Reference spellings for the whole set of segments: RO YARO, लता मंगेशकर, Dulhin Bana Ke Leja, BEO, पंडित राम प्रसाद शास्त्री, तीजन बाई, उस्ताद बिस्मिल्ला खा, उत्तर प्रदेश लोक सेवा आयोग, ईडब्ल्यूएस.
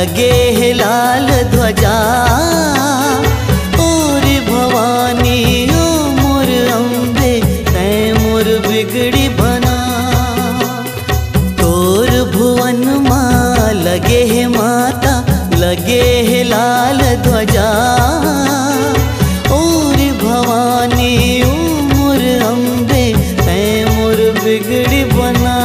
लगे है लाल ध्वजा और भवानी ओ मोर अम्बे तैं मोर बिगड़ी बना। तोर भुवन माँ लगे है माता लगे है लाल ध्वजा और भवानी ओ मोर अम्बे तैं मोर बिगड़ी बना।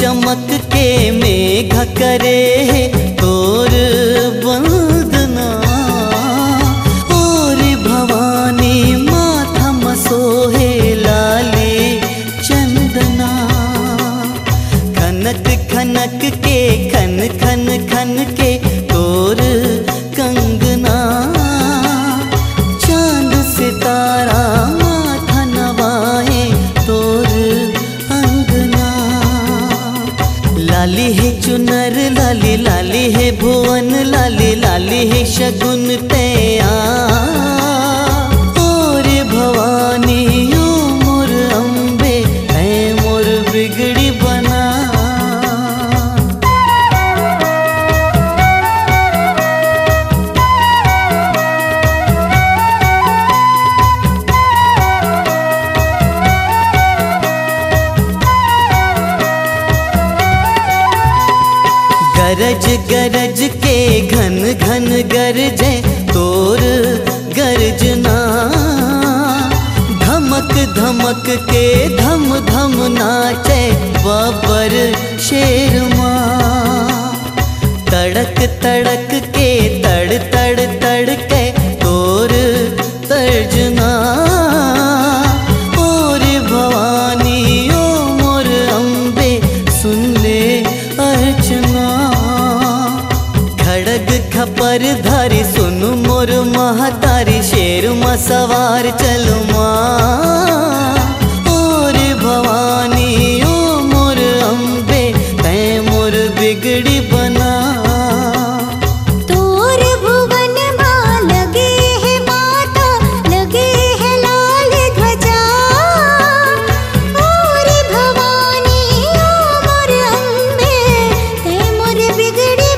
चमक के मेघ करे है तोर वंदना और भवानी माथा मसोहे लाली चंदना। खनक खनक के खन खन खन के तोर कंगना चांद सितारा माथा नवाए तोर अंगना। लाली है चुनर लाली लाली है भुवन लाली लाली है शगुन तैया और भवानी ओ मोर अम्बे तैं मोर बिगड़ी बना। गरज गरज के घन घन गरजे तोर गर्जना। धमक धमक के धम धम नाचे बाबर शेर माँ। तड़क तड़क के तड़ तड़ तड़के तोर तर्जना और भवानी ओ मोर अम्बे सुन ले अर्चना। खपर धारी सुन मोर महतारी शेर म सवार चल माँ और भवानी ओ मोर अम्बे तैं मोर बिगड़ी बना। तोर भुवन माँ लगे है माता लगे है लाल ध्वजा और भवानी ओ मोर अम्बे तैं मोर बिगड़ी बना।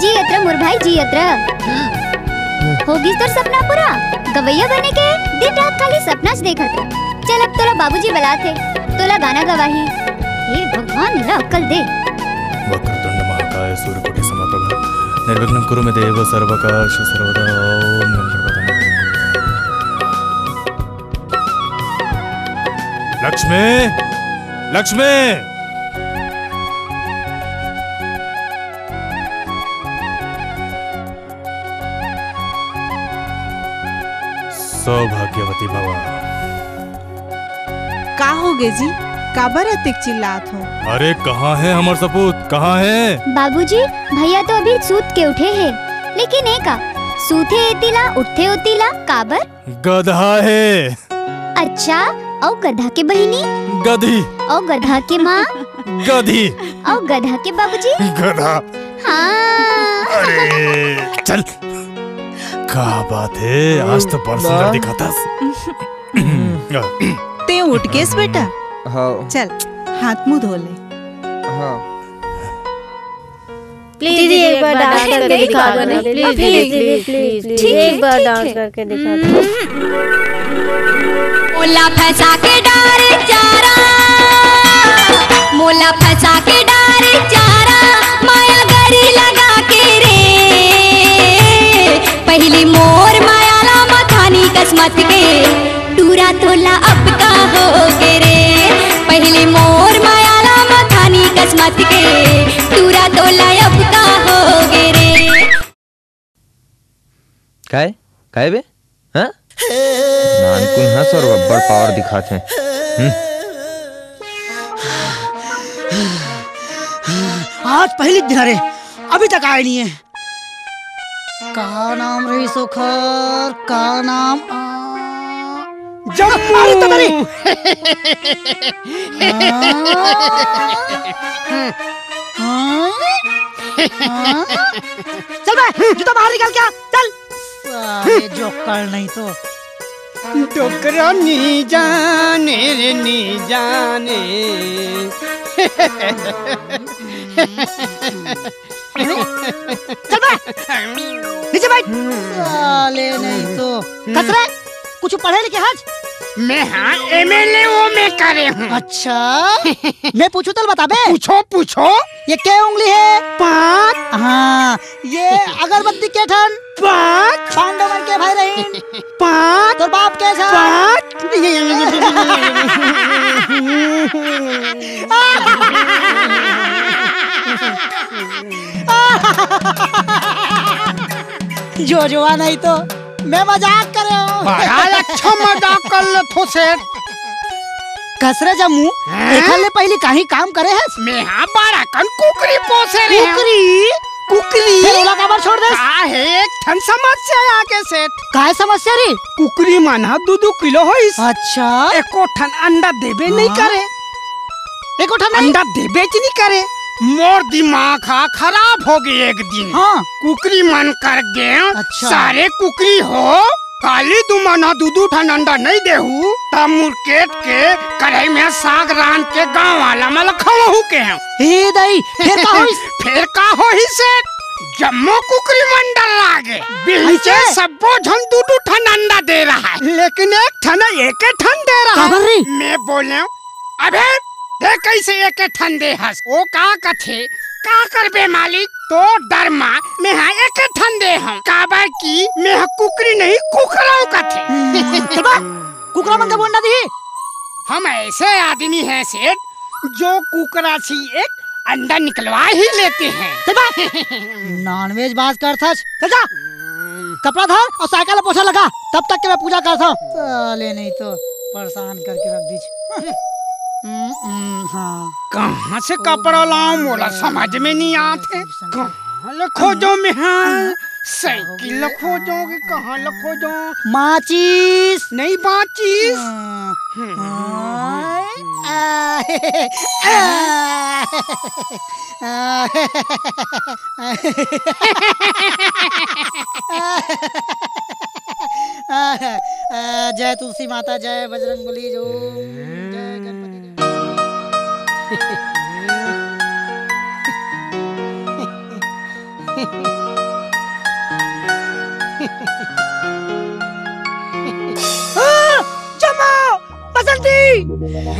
जी अत्र मोर भाई जी अत्र होगी तोर सपना पूरा। गवैया बने के दिन रात खाली सपना च देखत रह। चल अब तोरा बाबूजी बुलाते तोला गाना गवाही। हे भगवान मेरा अक्कल दे। वक्रतुंड महाकाय सूर्यकोटि समप्रभ निर्विघ्नं कुरु मे देव सर्वकार्येषु सर्वदा ओम नमः भगवते। लक्ष्मी लक्ष्मी सौभाग्यवती भवा। का हो गे जी काबर अतिक चिल्लात हो? अरे कहाँ है हमार सपूत कहाँ है? बाबूजी भैया तो अभी सूत के उठे हैं लेकिन एका सूते एतिला उठते उतिला काबर? गधा है। अच्छा औ गधा के बहिनी? गधी। औ गधा के माँ? गधी। औ गधा के बाबूजी? गधा। हाँ। अरे चल का बात है आज तो बड़ा सुंदर दिखातास। ते उठ के बेटा। हाँ। चल हाथ मुंह धो ले। हाँ। प्लीज एक बार डांस करके दिखा दो। प्लीज प्लीज एक बार डांस करके दिखा दो। मोला फंसा के डारे चारा मोला फंसा के डारे चारा माया गरी लगा के रे मत के तूरा तो लायब का हो गे रे। काय काय बे हां नानकुन हंस और बड़ पावर दिखाते हैं। आज पहले दिन रे अभी तक आए नहीं है। का नाम रही सोखर का नाम चल बे जूता बाहर निकाल क्या चल जोकर नहीं तो डोकरा नहीं जाने रे नहीं जाने चल नीचे बैठ साले नहीं तो कचरा कुछ पढ़े लिखे आज मैं हाँ एमएलए वो मैं करे हूँ। अच्छा मैं पूछू तो बताबे पूछो पूछो ये क्या उंगली है पाँच हाँ ये अगरबत्ती के ठन पाँच पांडवन के भाई रहीन पाँच और बाप के साथ पाँच जो जुआ नहीं तो मैं मजाक कर रहा हूँ। अच्छा मजाक कर लो तो सेठ कसरे जमू देखले पहले काही काम करे है मैं हां बाड़ा कन कुकरी पोसे रे कुकरी कुकरी बोला काबर छोड़ दे का है एक ठन समस्या आके सेठ काय समस्या रे कुकरी माना दूध किलो होइस। अच्छा एको ठन अंडा देबे नहीं करे एको ठन अंडा देबे च नहीं करे मोर दिमाग खराब हो गई एक दिन। हाँ कुकरी मन कर गए। अच्छा। सारे कुकरी हो काली दुमाना दूधू ठन अंडा नहीं देहू तब मुर्केट के कढ़ाई में साग रान के गाँव वाला मल खवाहू के हैं। हे दाई फिर का होई फिर का होई से जम्मो कुकरी मन डर लागे बिल्चे सबो झन दूधू ठन अंडा दे रहा है लेकिन एक ठन एक ठन दे रहा है। मैं बोले अबे देख कैसे एक ठंडे हस ओ का कथे का कर बे मालिक तो डरमा मैं हाँ एक ठंडे हूँ काबर की मैं हाँ कुकरी नहीं कुकराऊ कथे कुकरा मन का बोलना दी हम ऐसे आदमी हैं सेठ जो कुकरा सी एक अंडा निकलवा ही लेते हैं। नॉनवेज बात कर था कपड़ा था और साइकिल पोछा लगा तब तक के मैं पूजा करता हूँ नहीं तो परेशान करके रख दीजिए। हाँ। कहाँ से कपड़ा लाऊं बोला समझ में नहीं आते कहाँ खोजो में हाँ साइकिल खोजोगे कहाँ खोजो माचिस नहीं माचिस जय तुलसी माता जय बजरंगबली जो जय गणपति जमाओ बसंती दिया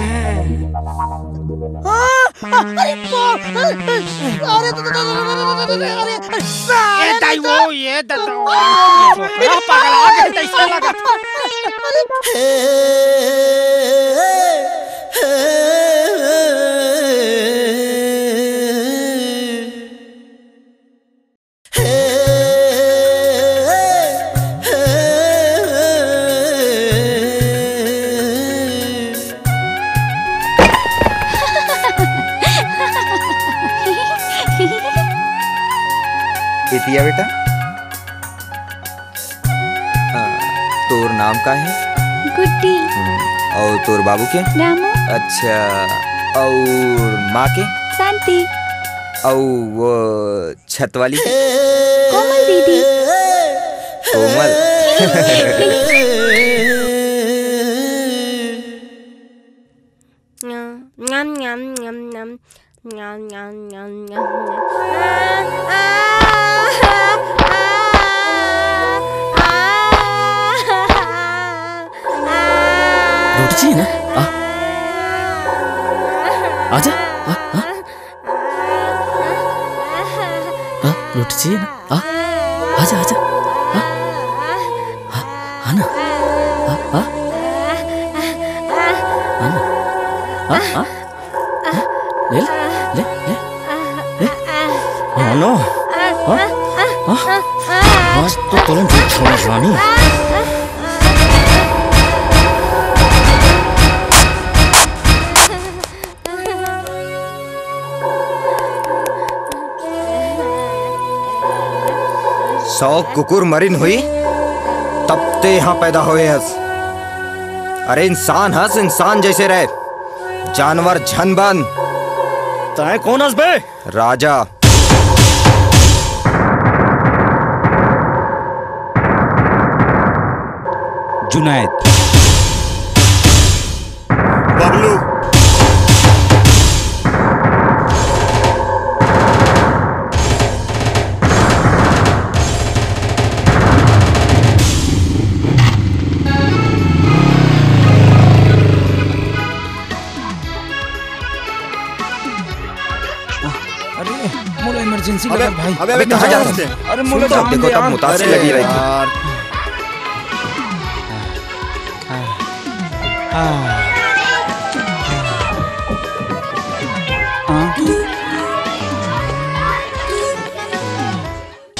बेटा तोर नाम का है गुड्डी और तोर बाबू के रामू। अच्छा और माँ के शांति और वो छत वाली कोमल दीदी कोमल न्याम न्याम न्याम न्याम न्याम न्याम न्याम न्याम जी ना आजा लुटची ना आजा आजा आना आना ले नो आज तो तुरंत छोड़ रानी। सौ कुकुर मरीन हुई तब ते यहाँ पैदा हुए हस। अरे इंसान हस, इंसान जैसे रहे, जानवर झन बन। तय कौन हस बे? राजा। जुनैद। बबलू। अबे भाई अबे कहाँ जा रहे हैं? अरे मुझे तो देखो तब मुतासिर लगी रही थी।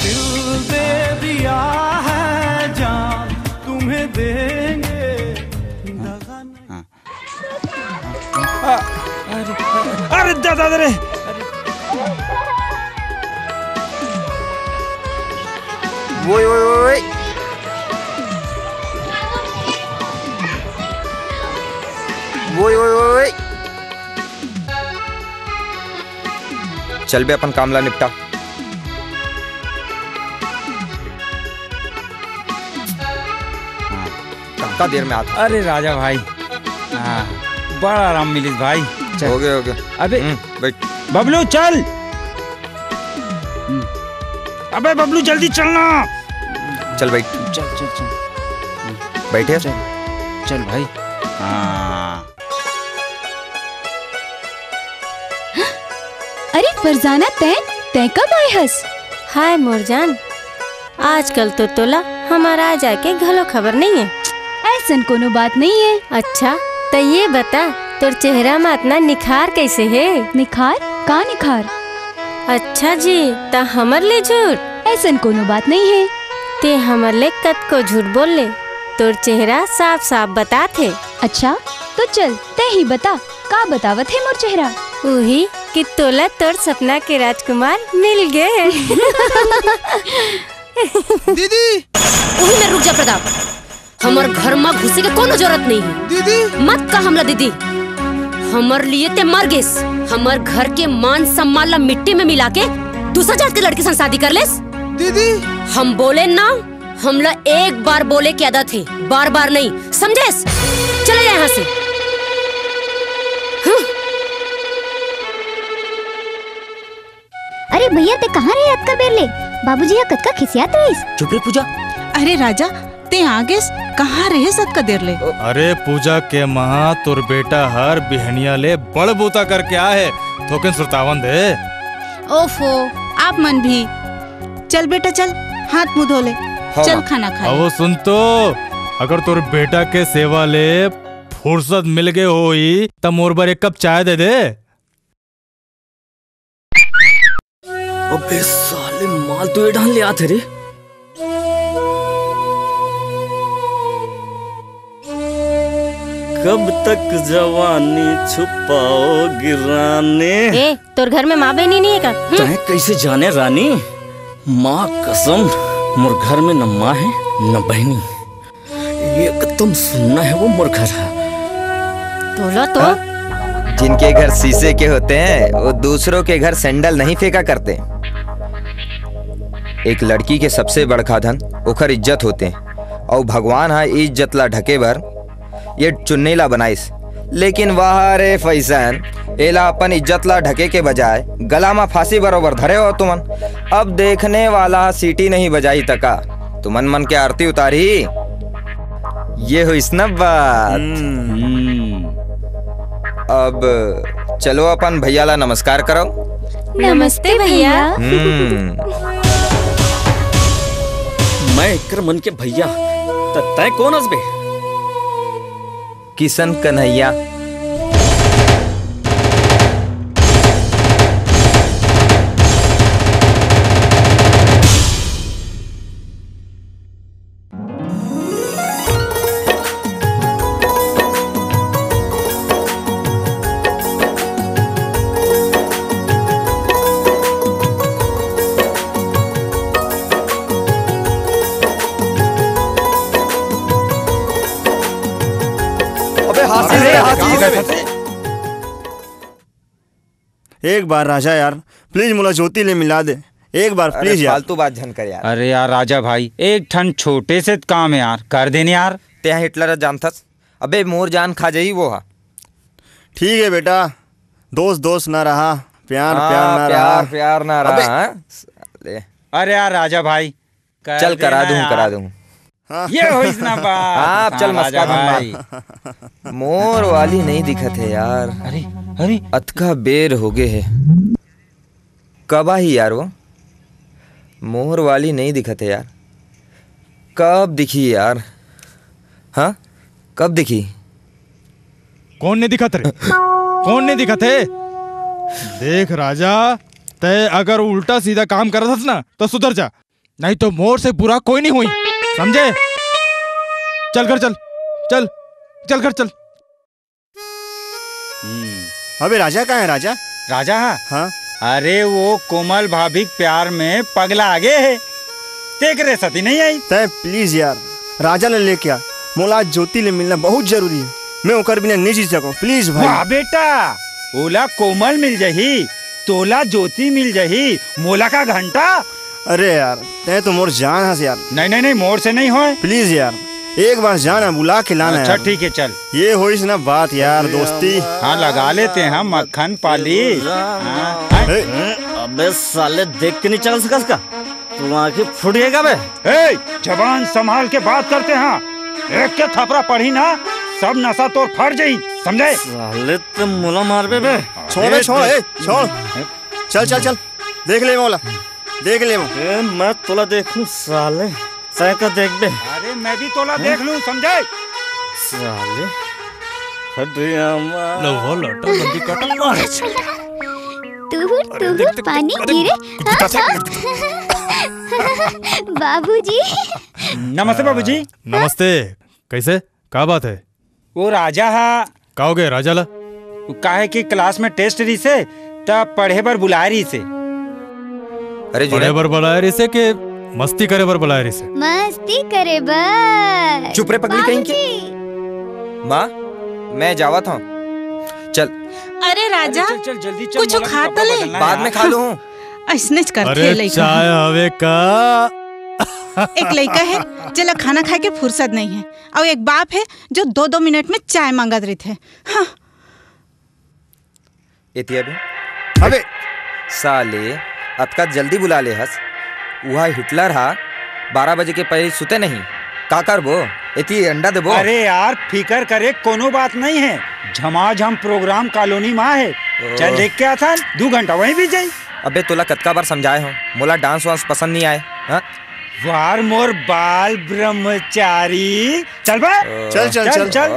दिल दे दिया है जान तुम्हें देंगे। अरे दादा दरे वो चल बे अपन कामला निपटा। कितना देर में आता? अरे राजा भाई बड़ा आराम मिली भाई। हो गया अबे बबलू चल। अबे बबलू जल्दी चलना। चल भाई चल चल चल बैठे चल चल भाई। अरे फरजाना तय कब आए हस? हाय मोरजान, आजकल तो तोला हमारा जाके घलो खबर नहीं है। ऐसा कोनो बात नहीं है। अच्छा तो ये बता तोर चेहरा में इतना निखार कैसे है? निखार का निखार? अच्छा जी ता हमर ले झूठ? ऐसा कोनो बात नहीं है। ते हमर ले कत को झूठ बोल ले, तोर चेहरा साफ साफ बता थे। अच्छा तो चल ते ही बता का बतावत है मोर चेहरा? वही कि तोला तोर सपना के राजकुमार मिल गए। दीदी वही में रुक जा प्रताप, हमर घर में घुसे के कोनो जरूरत नहीं है। दीदी मत का हमला दीदी, हमर लिए ते मर गेस। हमर घर के मान सम्मान ला मिट्टी में मिला के दूसरा जात के लड़के संग शादी कर लेस। दीदी हम बोले ना, हमला एक बार बोले की आदत है, बार बार नहीं समझे? चले जाए यहाँ से। अरे भैया ते कहाँ रहे आपका बेरले? बाबूजी जी कद का खिसियात रहीस। चुप रे पूजा। अरे राजा ते आगे कहाँ रहे सद का देर ले? अरे पूजा के महा तुर बेटा हर बिहनिया ले बड़ बूता करके आए थोकिन सुरतावन दे। ओफो आप मन भी चल बेटा चल, हाथ मुँह धो ले। हाँ। चल खाना खा। वो सुन तो, अगर तोर बेटा के सेवा ले फुर्सत मिल गए होई तब मोर बर एक कप चाय दे दे। अबे साले माल तो ये ढाल ले आते रे। कब तक जवानी छुपाओगे रानी? ए तोर घर में माँ बहनी नहीं है का? तय कैसे जाने रानी? माँ कसम मोर घर में न माँ है न बहनी, ये तुम सुनना है वो मोर घर है। तोला तो जिनके घर शीशे के होते हैं वो दूसरों के घर सैंडल नहीं फेंका करते। एक लड़की के सबसे बड़का धन ओखर इज्जत होते और भगवान हा इज्जत ला ढके भर ये चुन्नीला बनाइस, लेकिन वाह रे फैसन एला अपन इज्जत ला ढके के बजाय गला में फांसी बरोबर धरे हो तुमन। अब देखने वाला सीटी नहीं बजाई तका, तुमन मन के आरती उतारी। ये हुई न बात। अब चलो अपन भैया ला नमस्कार करो। नमस्ते भैया। मैं कर मन के भैया तय कौन हसबे? किशन कन्हैया। एक बार राजा यार प्लीज मुला ज्योति ले मिला दे, एक बार प्लीज यार। फालतू बात झन कर यार। अरे यार राजा भाई एक ठन छोटे से काम है यार, कर देने यार। ते हिटलर जान थस अबे मोर जान खा जाई वो। हाँ ठीक है बेटा, दोस्त दोस्त ना रहा, प्यार प्यार ना रहा, प्यार ना रहा। अरे यार राजा भाई चल करा दूं करा दूं। ये हो इतना बात। आप चल मस्का भाई मोर वाली नहीं दिखत है यार। अरे अरे अतका बेर हो गए है कबा ही यार, वो मोर वाली नहीं दिखत है यार। कब दिखी यार? हाँ कब दिखी? कौन ने दिखत रे? कौन ने दिखत है? देख राजा तय अगर उल्टा सीधा काम कर रहा था ना तो सुधर जा, नहीं तो मोर से बुरा कोई नहीं हुई, समझे? चल कर चल चल चल कर चल। अबे राजा कहाँ है? राजा राजा हाँ अरे वो कोमल भाभी प्यार में पगला आगे है, देख रहे सती नहीं आई। तय प्लीज यार राजा ने लेके आ, मोला ज्योति ले मिलना बहुत जरूरी है, मैं ओकर बिना नहीं जी सकूं प्लीज भाई। वाह बेटा ओला कोमल मिल जाही, तोला ज्योति मिल जाही, मोला का घंटा। अरे यार ते तो मोर जान हस यार। नहीं नहीं नहीं मोर से नहीं हो प्लीज यार, एक बार जाना बुला के लाना। अच्छा ठीक है चल। ये हो इस ना बात यार दोस्ती। हाँ लगा लेते हैं हम मक्खन पाली। अबे साले देख के नहीं चल सकता, तू आंखें फुट गएगा बे। जबान संभाल के बात करते हैं, एक के थपरा पढ़ी ना सब नशा तोर फट जाई, समझे? साले तुम मोला मार बे बे। छोड़ छोड़ छोड़ चल चल चल। देख ले मोला देख ले मैं तोला देख लूं साले, सैका देख बे। अरे मैं भी तोला देख लूं समझे साले। हटिया मार लो वो लटा बंदी कट मार तू पानी गिरे। बाबूजी नमस्ते। बाबूजी नमस्ते। कैसे क्या बात है? वो राजा हा का हो गए? राजा ला काहे की क्लास में टेस्ट रही से तब पढ़े पर बुलाए रही से। अरे पढ़े पर बुलाए रही से के मस्ती करे पर बुलाए रही से? मस्ती करे बर। चुप रे पगली कहीं की माँ, मैं जावा था चल। अरे राजा चल, चल, चल, जल्दी चल, कुछ खा ले बाद में खा लू। ऐसने करते चाय हवे का। एक लड़का है जला खाना खाए के फुर्सत नहीं है, और एक बाप है जो दो दो मिनट में चाय मांगत रहते हैं। हाँ। अबे साले अतका जल्दी बुला ले हस, वहा हिटलर हा 12 बजे के पहले सुते नहीं, का करबो एती अंडा देबो। अरे यार फिकर करे कोनो बात नहीं है, झमाझम प्रोग्राम कॉलोनी माँ है, चल देख के आता 2 घंटा वही भी जाये। अबे तोला कतका बार समझाए हो मोला डांस वांस पसंद नहीं आए। हाँ वार मोर बाल ब्रह्मचारी। चल बा चल चल चल चल।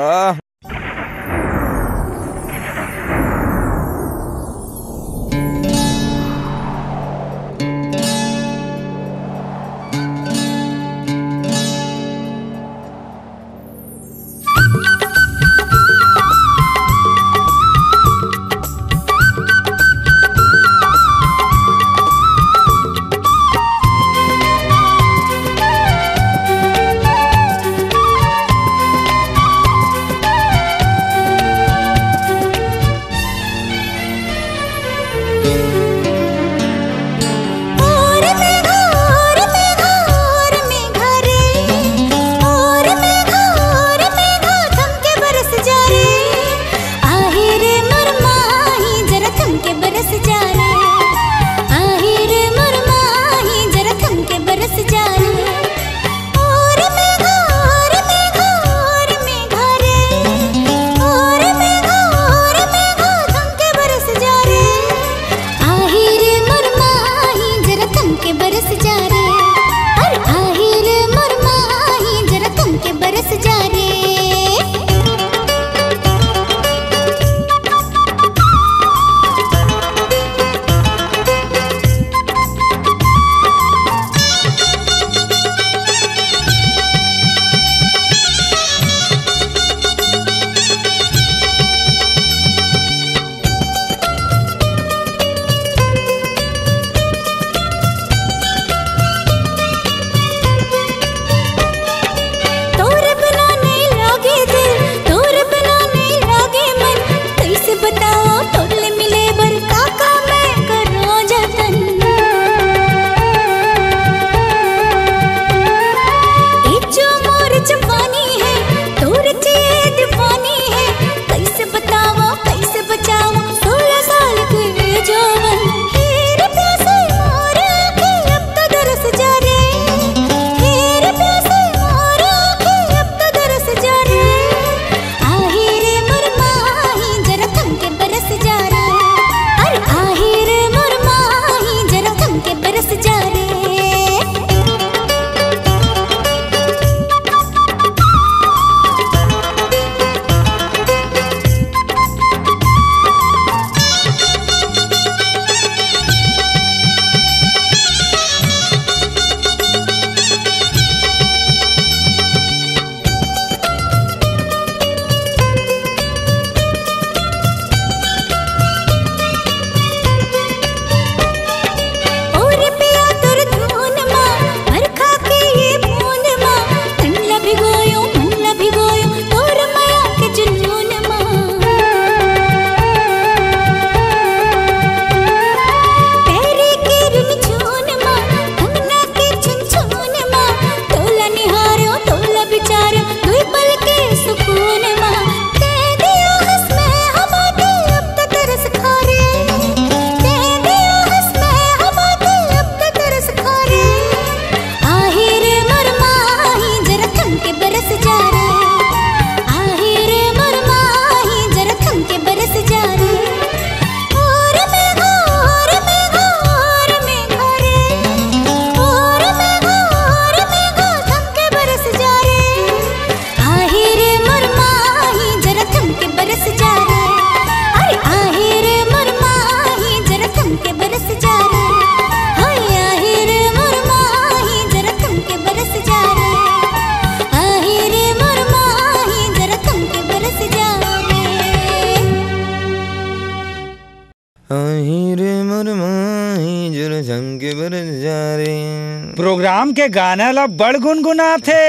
प्रोग्राम के गाना ला बड़ गुनगुना थे,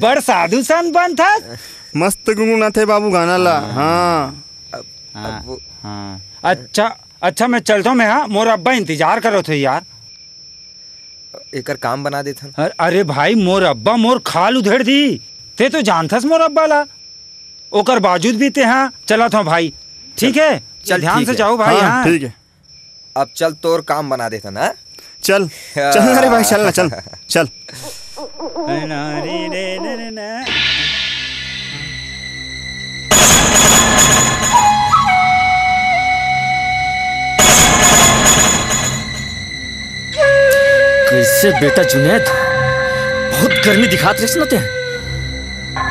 बड़ साधु सन बन था, मस्त गुनगुना थे बाबू गाना ला। हाँ हाँ अच्छा अच्छा मैं चलता हूँ। मैं हाँ मोर अब्बा इंतजार करो थे यार, एकर काम बना देथन। अरे भाई मोर अब्बा मोर खाल उधेड़ दी, ते तो जानथस मोर अब्बा ला, ओकर बावजूद भी ते हाँ चला था भाई। ठीक है चल ध्यान से जाओ भाई। हाँ ठीक है अब चल तोर काम बना देथन। हाँ चल चल अरे भाई चल ना चल चल। कैसे बेटा जुनैद, बहुत गर्मी दिखाते रहे ते,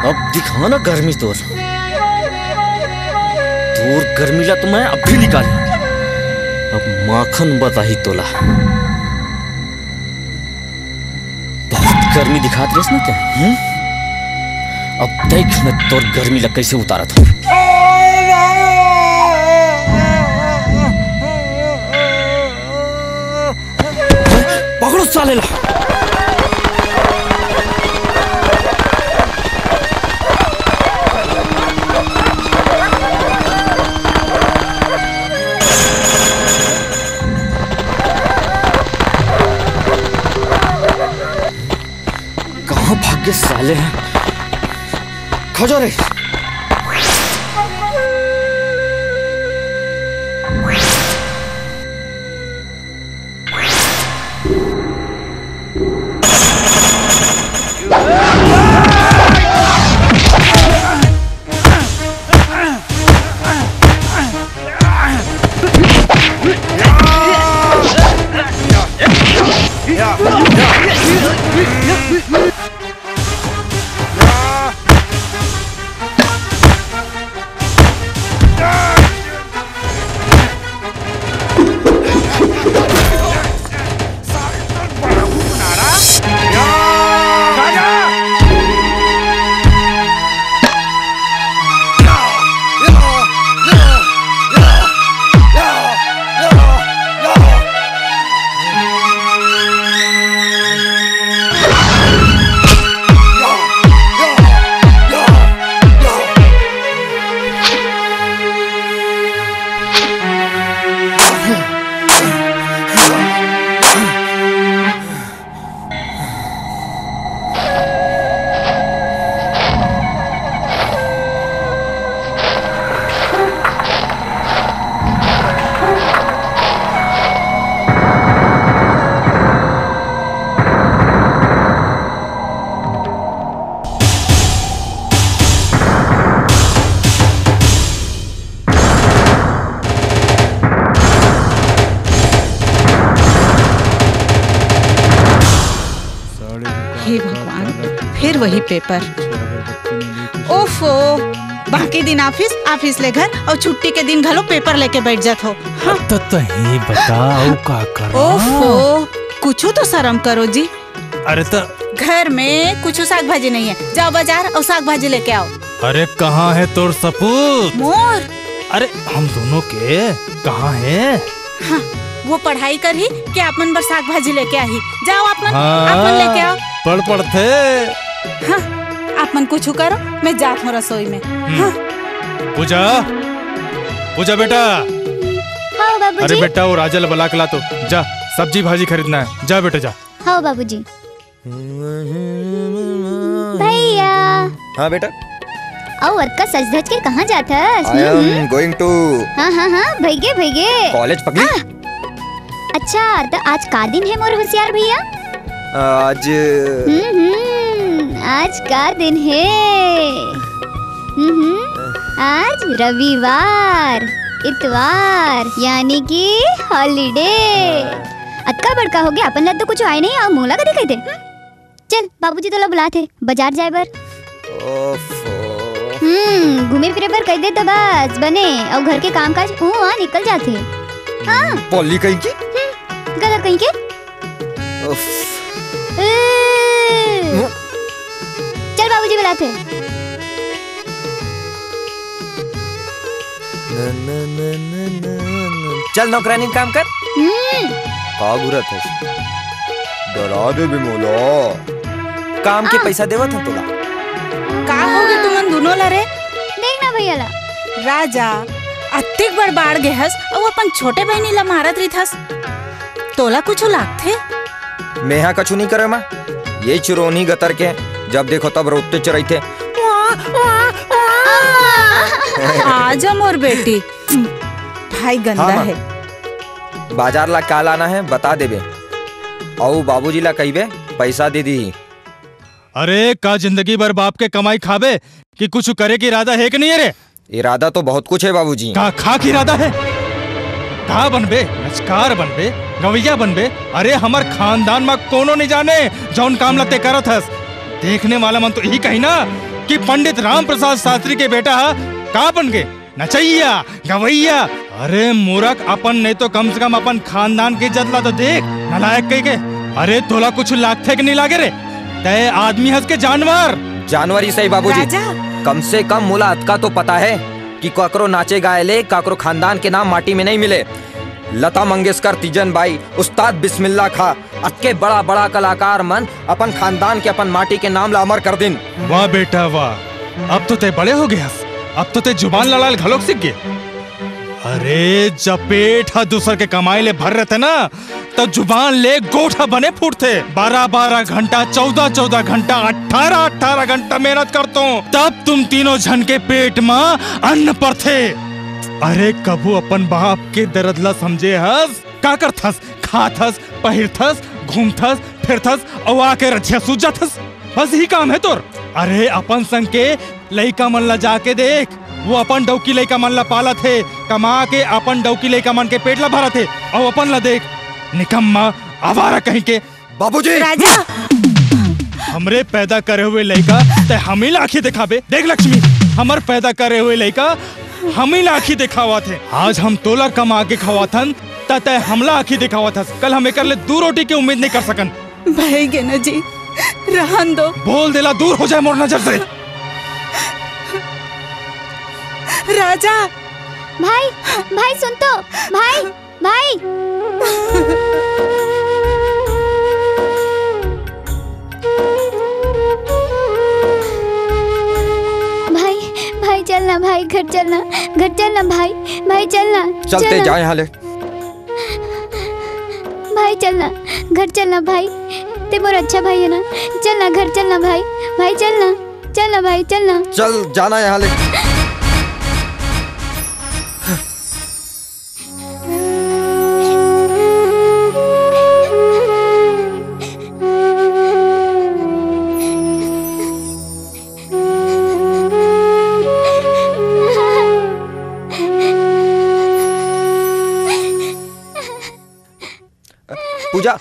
अब दिखाना गर्मी तोर तोर गर्मी ला तो मैं अब भी निकाल, अब माखन बताही तोला, बहुत गर्मी दिखाते रहे ते। अब देख मैं तोर गर्मी ला कैसे उतारा था। पकड़ो साले ला। कहाँ भाग गए साले हैं, खजो रे। वही पेपर, ओफो, बाकी दिन ऑफिस, ऑफिस ले घर, और छुट्टी के दिन घलो पेपर लेके बैठ जात हो। हाँ। तो ही बताओ का करो। ओफो, कुछू तो शर्म करो जी। अरे तो घर में कुछ साग भाजी नहीं है, जाओ बाजार और साग भाजी लेके आओ। अरे कहाँ है तोर सपूत मोर? अरे हम दोनों के कहाँ है? हाँ, वो पढ़ाई कर ही के आपमन बर साग भाजी लेके आई, जाओ आपमन लेके आओ। पढ़ पढ़ते हाँ, आप मन कुछ करो, मैं जात हूँ रसोई में। हाँ। पूजा, पूजा बेटा। हाँ बाबूजी। अरे बेटा वो राजल बुला के ला तो, जा सब्जी भाजी खरीदना है, जा बेटा जा। हाँ बाबूजी। भैया। हाँ बेटा। और अक्का सज धज के कहाँ जाता है? I am going to। हाँ हाँ हाँ भैगे भैगे। कॉलेज पकड़ी। अच्छा तो आज का दिन है मोर होशियार भैया? आज आज का दिन है, आज रविवार, इतवार यानी कि हॉलीडे। अक्का बड़का हो गया, अपन ला तो कुछ आए नहीं और मोला का दिखाई दे। चल बाबूजी तो ला बुलाते बाजार जाए बर। घूमे फिरे पर कह दे तो बस बने और घर के काम काज निकल जाते। पॉली कहीं के? गलत कहीं के? चल बाबूजी बुलाते। चल नौकरानी काम कर। का गुरत है, डरा दे बे मोला। काम के पैसा देवत हम तोला। का हो गए तुमन दोनों ला रे? देखना भैया ला राजा अतिक बड़बाड़ गे हस और अपन छोटे बहनी ला मारत रही थस। तोला कुछ लागथे? मेहा कछु नहीं करे माँ, ये चुरोनी गतर के जब देखो तब रोते चरते। आजा मोर बेटी, भाई गंदा हाँ है। बाजार ला का लाना है बता देबे और बाबूजी ला कहिबे पैसा दे दी। अरे का जिंदगी भर बाप के कमाई खाबे कि कुछ करे की इरादा है कि नहीं? अरे इरादा तो बहुत कुछ है बाबूजी। का खा की इरादा है? का बनबे, नचकार बनबे, गवैया बनबे। अरे हमार खानदान में कोनो नहीं जाने जौन काम लगते करत हस। देखने वाला मन तो यही कही ना कि पंडित राम प्रसाद शास्त्री के बेटा का बन गए नचैया गवैया। अरे मूरख अपन नहीं तो कम से कम अपन खानदान की इज्जत ला तो देख नलायक कही के। अरे तोला कुछ लागथे कि नहीं लागे रे? तय आदमी हस के जानवर जानवर ही सही बाबूजी। कम से कम मोला अतका तो पता है कि काकरो नाचे गाए ले काकरो खानदान के नाम माटी में नहीं मिले। लता मंगेशकर, तीजन बाई, उस्ताद बिस्मिल्ला खा अक्के बड़ा बड़ा कलाकार मन अपन खानदान के अपन माटी के नाम ला अमर कर दिन। वाह बेटा वाह, अब तो ते बड़े हो गए, अब तो ते जुबान लड़ाल घलोक सीख गए। अरे जब पेट हा दूसर के कमाई ले भर रहते ना तो जुबान ले गोठा बने फूटते। 12-12 घंटा, 14-14 घंटा, 18-18 घंटा मेहनत करता हूँ तब तुम तीनों जन के पेट माँ अन्न पर थे। अरे कबू अपन बाप के दर्दला समझे हस? का करथस? खाथस, पहिरथस, घूमथस फिरथस और आके रछिया सूझ जाथस, बस ही काम है तोर। अरे अपन संग के लइका मन ला जाके देख, वो अपन डौकी लइका मन ला पाला थे, कमा के अपन डौकी लइका मन के पेट ला भरा थे और अपन ला देख निकम्मा आवारा कहीं के। बाबूजी राजा हमरे पैदा करे हुए लइका ते हमी ला आँखें दिखाबे। देख लक्ष्मी हमर पैदा करे हुए लइका हमी ला आँखी दिखावा थे। आज हम तोला कमा के खवाथन तय हमला आँखी दिखावा था, कल हम कर ले दो रोटी की उम्मीद नहीं कर सकन। भाई गेना जी रहन दो, बोल देला दूर हो जाए मोर नजर से। राजा भाई भाई सुन तो भाई भाई भाई भाई चलना भाई, घर चलना, घर चलना भाई, भाई चलना, चलते जाए हाले भाई, चलना घर चलना भाई, ते मोर अच्छा भाई है ना, चलना घर चलना भाई, भाई चलना, चलना भाई चलना, चल जाना यहाँ ले। पूजा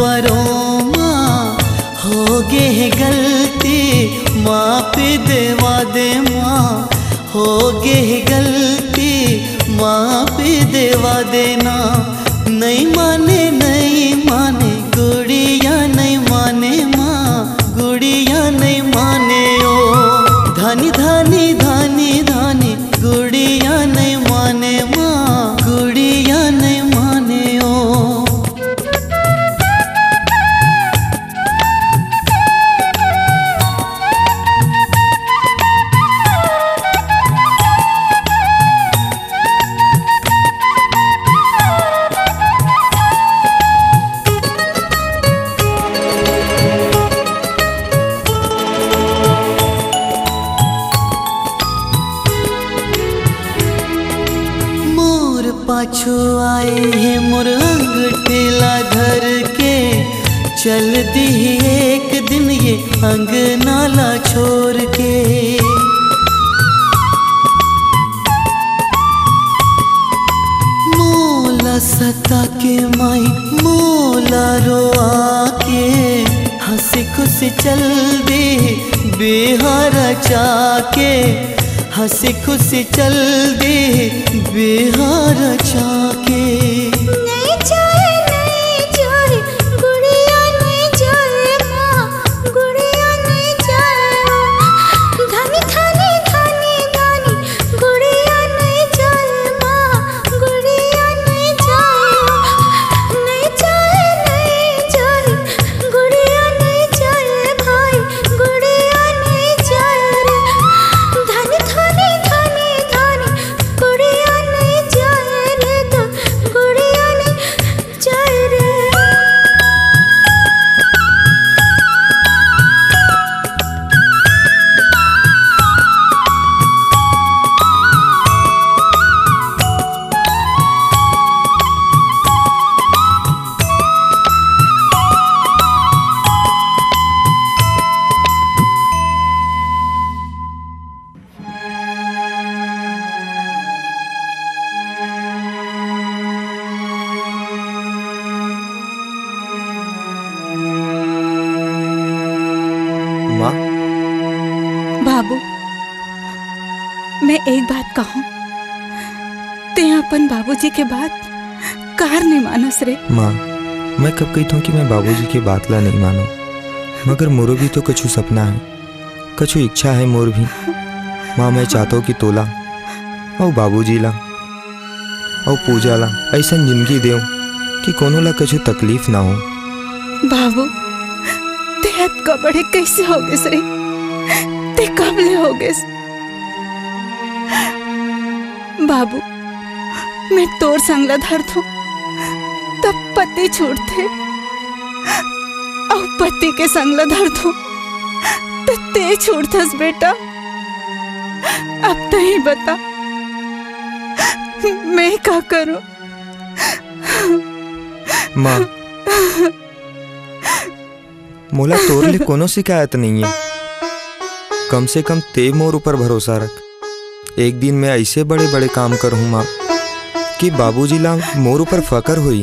परो माँ हो गे गलती माँ पे देवा दे माँ हो गे गलती माँ पे देवा देना। नहीं माने नहीं माने गुड़िया नहीं माने माँ गुड़िया नहीं माने ओ धानी धानी धानी धानी गुड़िया नहीं माने माँ गुड़िया नहीं माने ओ। पाछू आए हैं मोर अंगठेला धर के चल दी एक दिन ये अंगनाला छोड़ के। मोला सता के माई मोला रोआ के हंसी खुशी चल दी बेहारा चाके हंसी खुशी चल दे बिहार जाके। नहीं जाए नहीं जाए गुड़िया नहीं जाए माँ गुड़िया नहीं जाए धानी धानी धानी धानी गुड़िया नहीं जाए माँ गुड़िया नहीं जाए नहीं जाए नहीं जाए गुड़िया नहीं जाए भाई गुड़िया नहीं जाए धानी बाबू मैं एक बात कहूं ते अपन बाबूजी के बात कार नहीं मानस रे। माँ मैं कब कहता हूँ कि मैं बाबूजी के बात ला नहीं मानू मगर मोरो भी तो कछु सपना है कछु इच्छा है मोर भी। माँ मैं चाहता हूँ कि तोला और बाबूजी ला और पूजा ला ऐसा जिंदगी देव कि कोनो ला कछु तकलीफ ना हो। बाबू तेहत का बड़े कैसे हो गए रे ते काबले हो गए बाबू मैं तोर संगला धरत हूँ तब पति छोड़ते और पति के संगला धरत हूँ तो ते छोड़तस बेटा। अब तो ही बता मैं क्या करूँ। माँ मोला तोर ले कोनो शिकायत नहीं है कम से कम ते मोर ऊपर भरोसा रख। एक दिन मैं ऐसे बड़े बड़े काम करूँ माँ कि बाबूजी ला मोर ऊपर फकर हुई।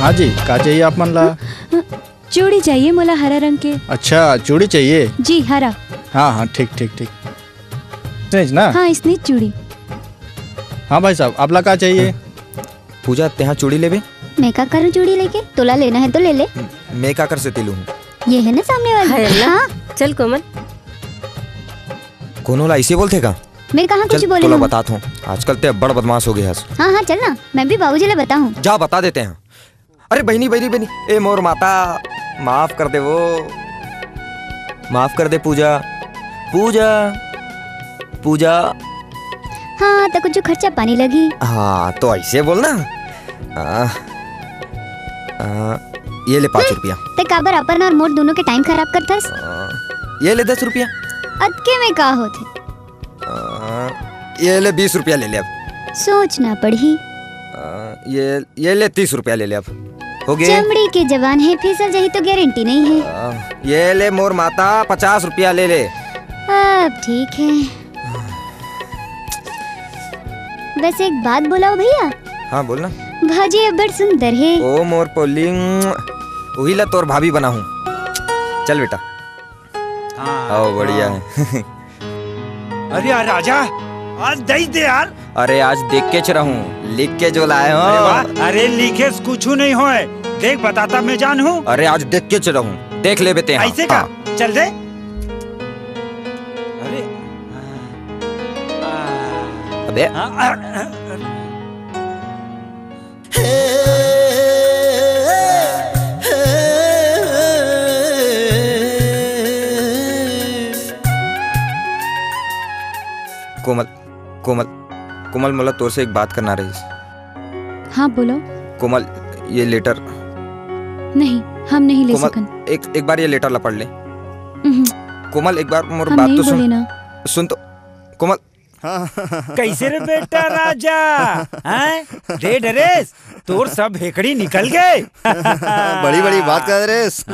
हाँ जी का चाहिए आप मन ला? चूड़ी चाहिए मोला हरा रंग के। अच्छा चूड़ी चाहिए जी हरा। हाँ हाँ ठीक ठीक ठीक स्नेच ना। हाँ स्नेच चूड़ी। हाँ भाई साहब आप ला का चाहिए? पूजा ते हाँ चूड़ी लेबे। मैं का करूँ चूड़ी लेके तोला लेना है तो ले ले। मैं का कर सकती लूँ ये है ना सामने वाली। हाँ चल कोमल कोनो ला ऐसे बोलते का मेरे कहाँ कुछ बोले तोला बताता हूँ आजकल ते बड़ बदमाश हो गया। हाँ हाँ चल ना मैं भी बाबूजी ले बताऊँ जा बता देते हैं। अरे बहनी बहनी बहनी ए मोर माता माफ कर दे वो माफ कर दे पूजा पूजा पूजा हाँ तो कुछ खर्चा पानी लगी। हाँ तो ऐसे बोलना। ये ले 5 रुपया। ते काबर अपन और मोर दोनों के टाइम खराब करता। ये ले 10 रुपया। अदके में का होते। ये ले 20 रुपया ले ले अब। सोचना पड़ी। ये ले 30 रुपया ले ले अब। हो गया। चमड़ी के जवान है फिसल जाही तो गारंटी नहीं है। ये ले मोर माता 50 रुपया ले ले। अब ठीक है। वैसे एक बात बोलाओ भैया। हाँ बोलना। भाजी अब्बड़ सुंदर है। ओ मोर पोलिंग उही ला तोर भाभी बना हूँ। चल बेटा। आओ बढ़िया है। अरे यार राजा आज दही दे यार। अरे आज देख के चराहूँ लिख के जो लाए हो। अरे लिखे कुछ नहीं होए। देख बताता मैं जान हूँ। अरे आज देख के चराहूँ देख ले बेटे। ऐसे का चल दे। अबे कोमल कोमल कोमल मोला तोर से एक बात करना रही। हाँ बोलो। कोमल ये लेटर। नहीं हम नहीं ले सकन। एक बार ये लेटर ला पढ़ ले। कोमल एक बार मोर बात तो सुन तो कोमल। कैसे रे बेटा राजा हैं? रेड रेस तोर सब हेकड़ी निकल गए। बड़ी बड़ी बात कर रेस।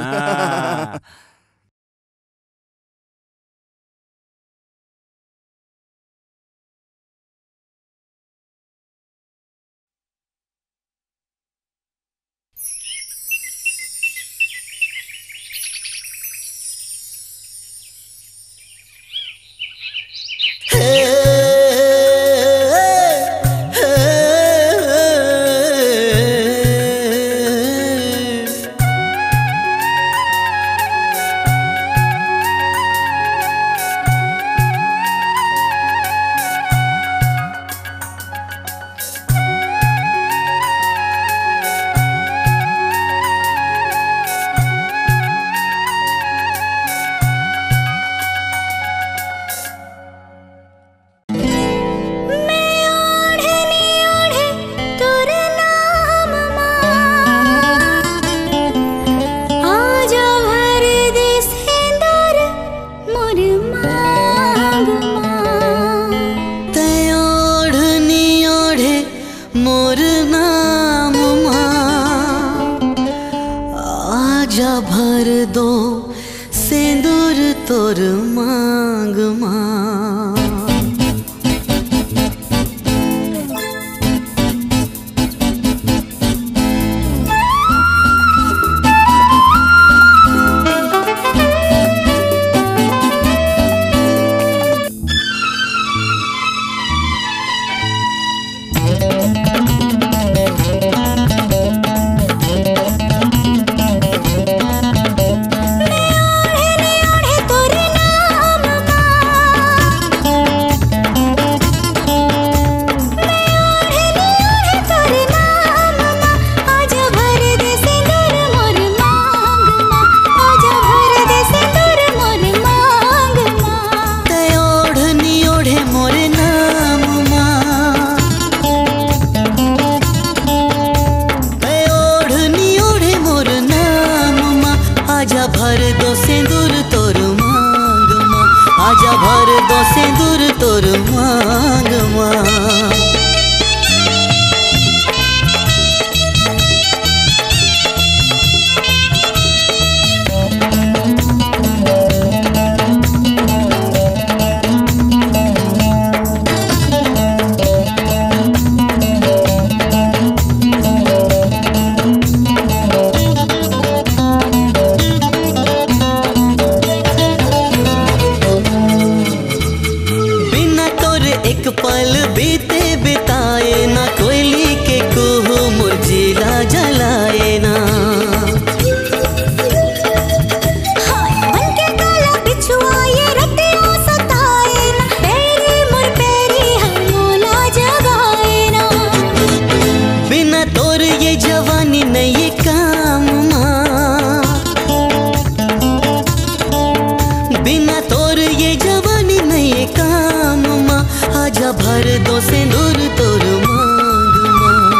आंखों से दूर तोर मांग मांग,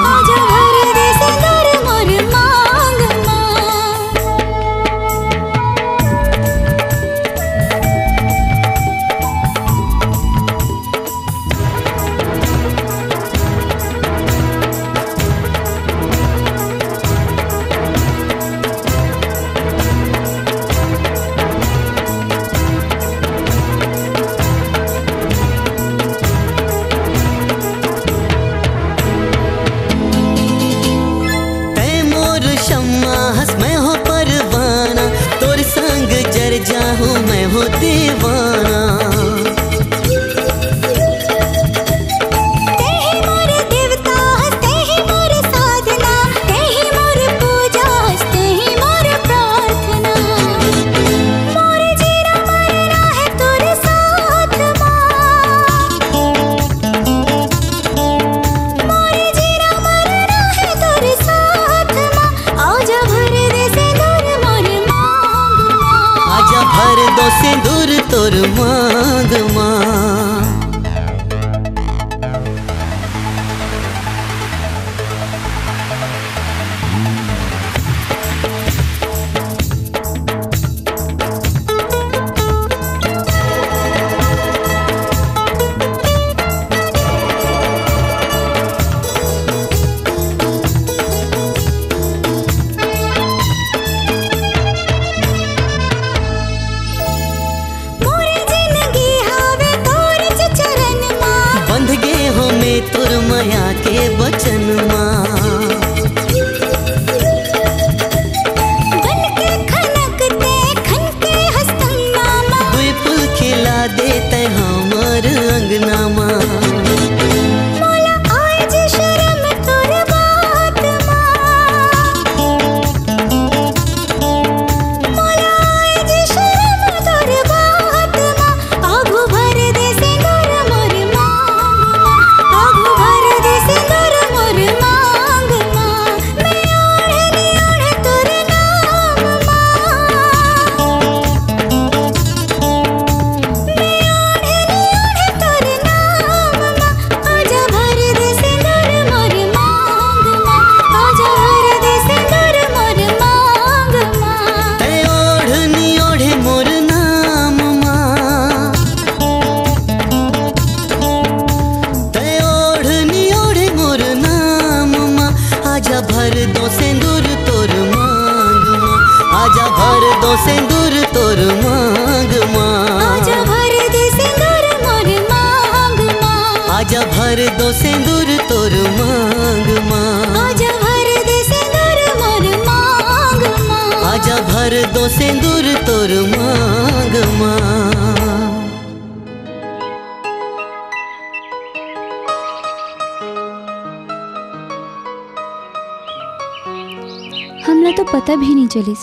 आजा हृदय से दूर मोर मांग जाहूं मैं हो दीवाना, ते ही मोर देवता हस्ते ही मोर साधना, ते ही मोर पूजा हस्ते ही मोर प्रार्थना, मोर जीना मरना है तेरे साथ मां, मोर जीना मरना है तेरे साथ मां, आजा भर दे सिंदूर मोर मांग मां, आजा भर दो सिंदूर तोर मांग मां। माया के वचन माँ बन के खनकते खन के हसना माँ, कोई फूल खिला देते हमार अंगना माँ, मौला आज शर्म तोर बात माँ, मौला आज शर्म तोर बात माँ, आगू भर दे सिंदूर मोर मांग, आगू भर दो सिंदूर तोर मांग मां, आजा भर दो सिंदूर तोर मांग मां, आजा भर दे सिंदूर मोर मांग मां, आजा भर दो सिंदूर तोर मांग मां, आजा भर दे सिंदूर मोर मांग मां, आजा भर दो सिंदूर तोर मांग मां। हमला तो पता भी नहीं चलिस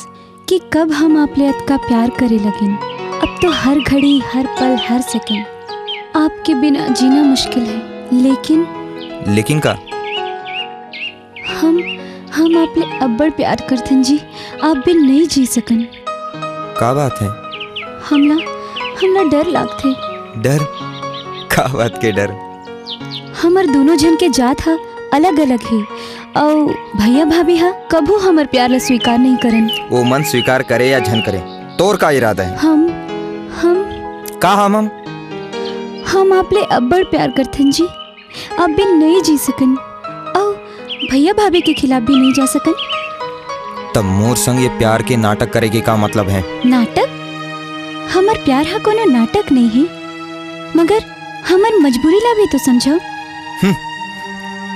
कि कब हम आपले अतका प्यार करे लगिन। अब तो हर घड़ी हर पल हर सेकंड आपके बिना जीना मुश्किल है। लेकिन का हम आपले अब्बड़ प्यार करथन जी, आप बिन नहीं जी सकन। का बात है? हमला डर लागथे। डर? का बात के डर? हमार दोनों जन के जात हा अलग अलग है और भैया भाभी हा कभू हमार प्यार ला स्वीकार नहीं करन। वो मन स्वीकार करे या झन करे, तोर का इरादा है? हम आपले अब्बड़ प्यार करथन जी, आप बिन नहीं जी सकन और भैया भाभी के खिलाफ भी नहीं जा सकन। तब मोर संग ये प्यार के नाटक करे के का मतलब है? नाटक? हमार प्यार हा कोनो नाटक नहीं है, मगर हमार मजबूरी ला भी तो समझो।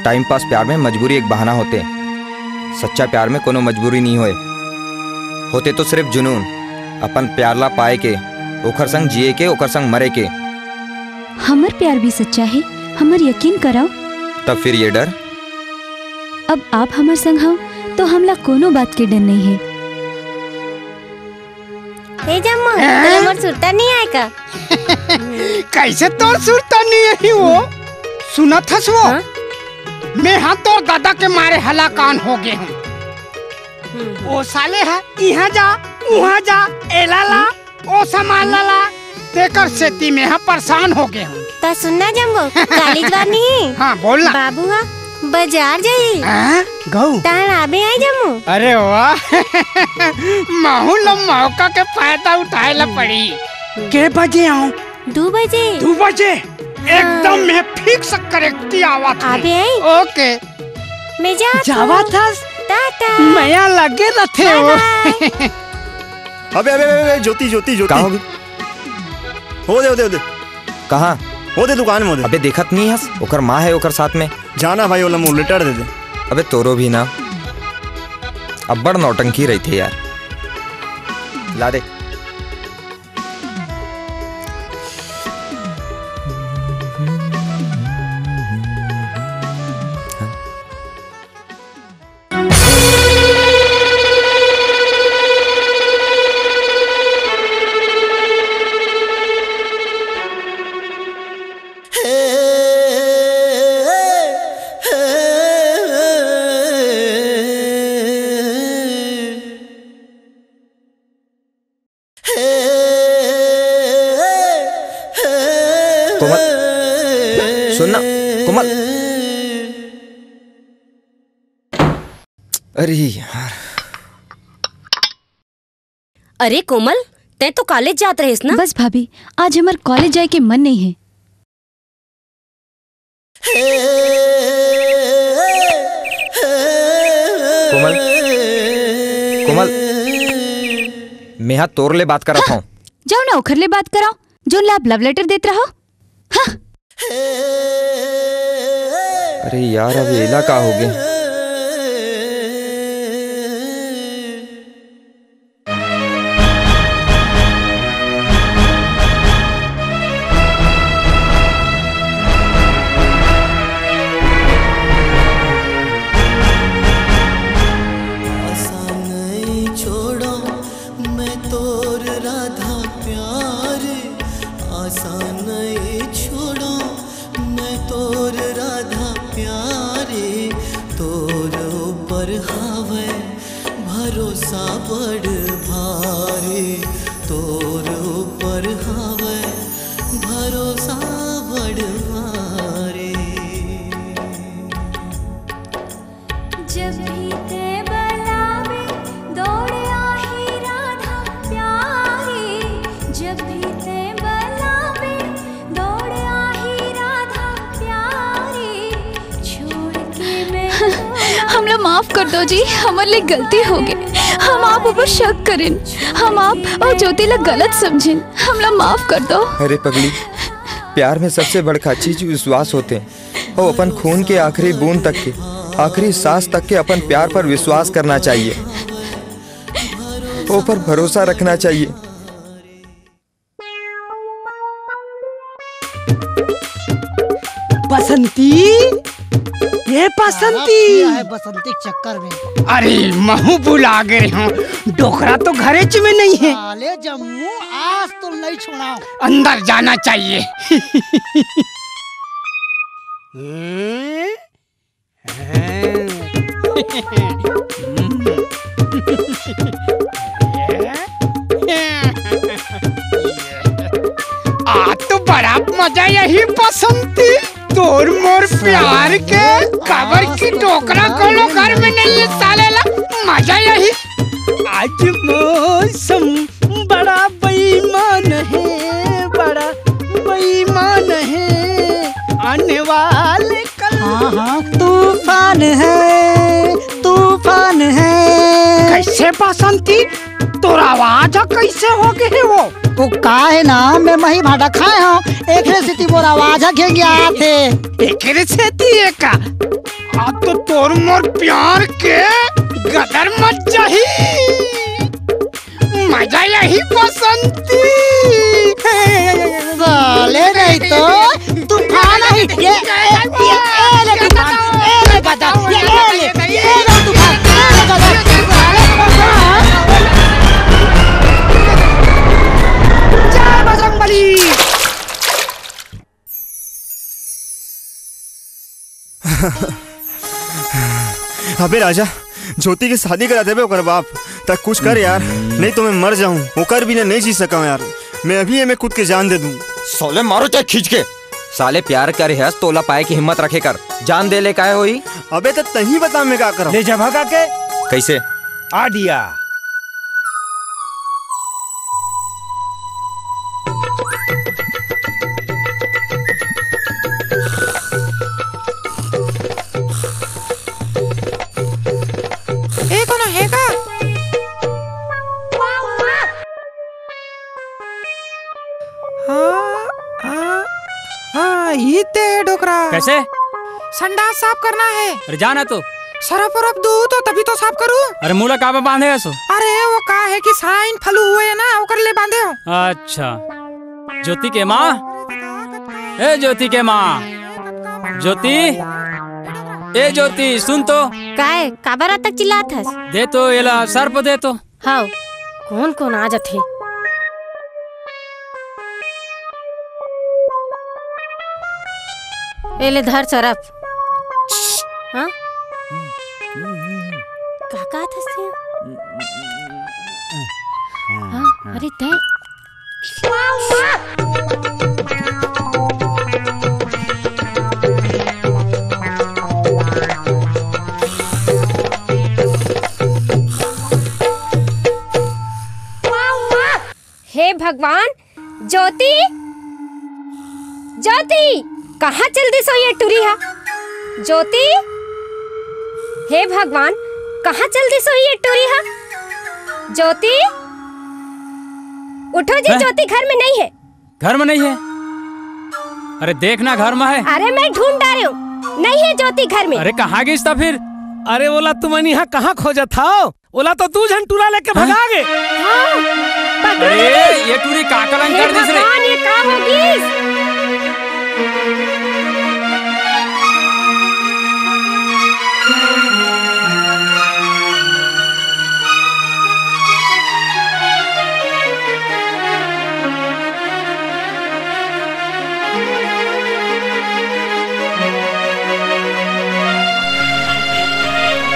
टाइम पास प्यार में मजबूरी एक बहाना होते, सच्चा प्यार में कोनो मजबूरी नहीं होते तो सिर्फ जुनून, अपन प्यार ला पाए के, ओखर संग जिए के, ओखर संग मरे के। हमर प्यार भी सच्चा है, हमर यकीन कराओ। तब फिर ये डर? अब आप हमर संग हो तो हमला कोनो बात के डर नहीं है। ए जम्मा, तोर हमर सुरता नहीं आए का? कैसे तोर सुरता नहीं आई वो? सुना था सो? हाँ? मैं हाँ तो दादा के मारे हलाकान हो गए हूँ। ओ साले है, यहाँ जा, वहाँ जा, एला ला, ओ सामान ला, तेकर सेती में हम परेशान हो गए होंगे। तो सुनना जम्बो कालीज वानी हाँ बोलना बाबू हा बाजार जाई गऊ तान आबे आई जम्मू। अरे वाह माहू लो मौका के फायदा उठाए ला पड़ी। के बजे आऊं? 2 बजे एकदम मैं फिक्स करेक्टी आवाज आबे आई ओके मैं जावा था टाटा मया लगे रथे हो। अबे अबे अबे ज्योति ज्योति ज्योति कहाँ हो दे कहाँ हो दे दुकान में दे। अबे देखत नहीं हस ओकर माँ है ओकर साथ में जाना भाई ओला मुँह लेटर दे दे। अबे तोरो भी ना अब्बड़ नौटंकी रही थे यार ला दे। अरे कोमल तै तो कॉलेज जात रहिस ना? बस भाभी आज हमार कॉलेज जाए के मन नहीं है। कोमल कोमल मेहा तोर ले बात करत हूँ। जाओ ना ओखर ले बात कराओ जो लाभ लव लेटर देत रहो। हाँ। अरे यार अब एला का हो गए। गलती हो गई हम आप ऊपर शक करें हम आप और ज्योति ला गलत समझें हमला माफ कर दो। अरे पगली प्यार में सबसे बड़का चीज विश्वास होते हैं और अपन खून के आखिरी बूंद तक के आखिरी सांस तक के अपन प्यार पर विश्वास करना चाहिए वो पर भरोसा रखना चाहिए। बसंती ये बसंती है बसंती चक्कर में। अरे महू बुला गए हो डोकरा तो घरेच में नहीं है। अरे जम्मू आज तो नहीं छोड़ाओ अंदर जाना चाहिए। आज तो बड़ा मजा यही बसंती तोर मोर प्यार के कबर की टोकरा कोनो घर में नहीं है साले ला मजा यही। आज मौसम बड़ा बेईमान है आने वाले कल हाँ तूफान है। कैसे बसंती तोर आवाज कैसे हो गई वो तो का है ना मैं मही भाटा खाए हूँ एक सेती मोर आवाज घेंगे आते एक सेती एका आ तो तोर मोर प्यार के गदर मच जाही मजा यही बसंती साले नहीं तो तूफान ही अबे राजा ज्योति की शादी करा देबे ओकर बाप तक कुछ कर यार नहीं तो मैं मर जाऊं ओकर बिना नहीं जी सका यार मैं अभी मैं खुद के जान दे दूं। साले मारो चाहे खींच के। साले प्यार कर हस तोला पाए की हिम्मत रखे कर। जान दे ले काहे होई? अबे तो तही बता मैं क्या करूं। ले जा भगा के। कैसे? आडिया। कैसे? संडास साफ करना है। अरे जाना तो सरफ और दू तो तभी तो साफ करूं। अरे मुला काबा बांधे ऐसो? अरे वो का है कि साइन फलू हुए ना ओकर ले बांधे हो। अच्छा ज्योति के माँ, ए ज्योति के माँ, ज्योति, ए ज्योति सुन तो। काहे काबर रात तक चिल्लात हस? दे तो एला सरफ दे तो। हां कौन कौन आ जाथे? एले धर सरफ। हाँ? काका थसे? हाँ? अरे ते? हे भगवान, ज्योति, ज्योति कहाँ जल्दी सोई टूरी है? ज्योति, हे भगवान कहाँ जल्दी सोई टूरी है? ज्योति उठो जी। ज्योति घर में नहीं है। घर में नहीं है? अरे देखना घर में है। अरे मैं ढूंढ डाली हूँ, नहीं है ज्योति घर में। अरे कहाँ गई था फिर? अरे ओला तुम यहाँ कहाँ खोजा था? ओला तो तू झन टूरा लेके भगा गए। अरे ये टूरी काकलंग कर दिस रे। ये काम होगी।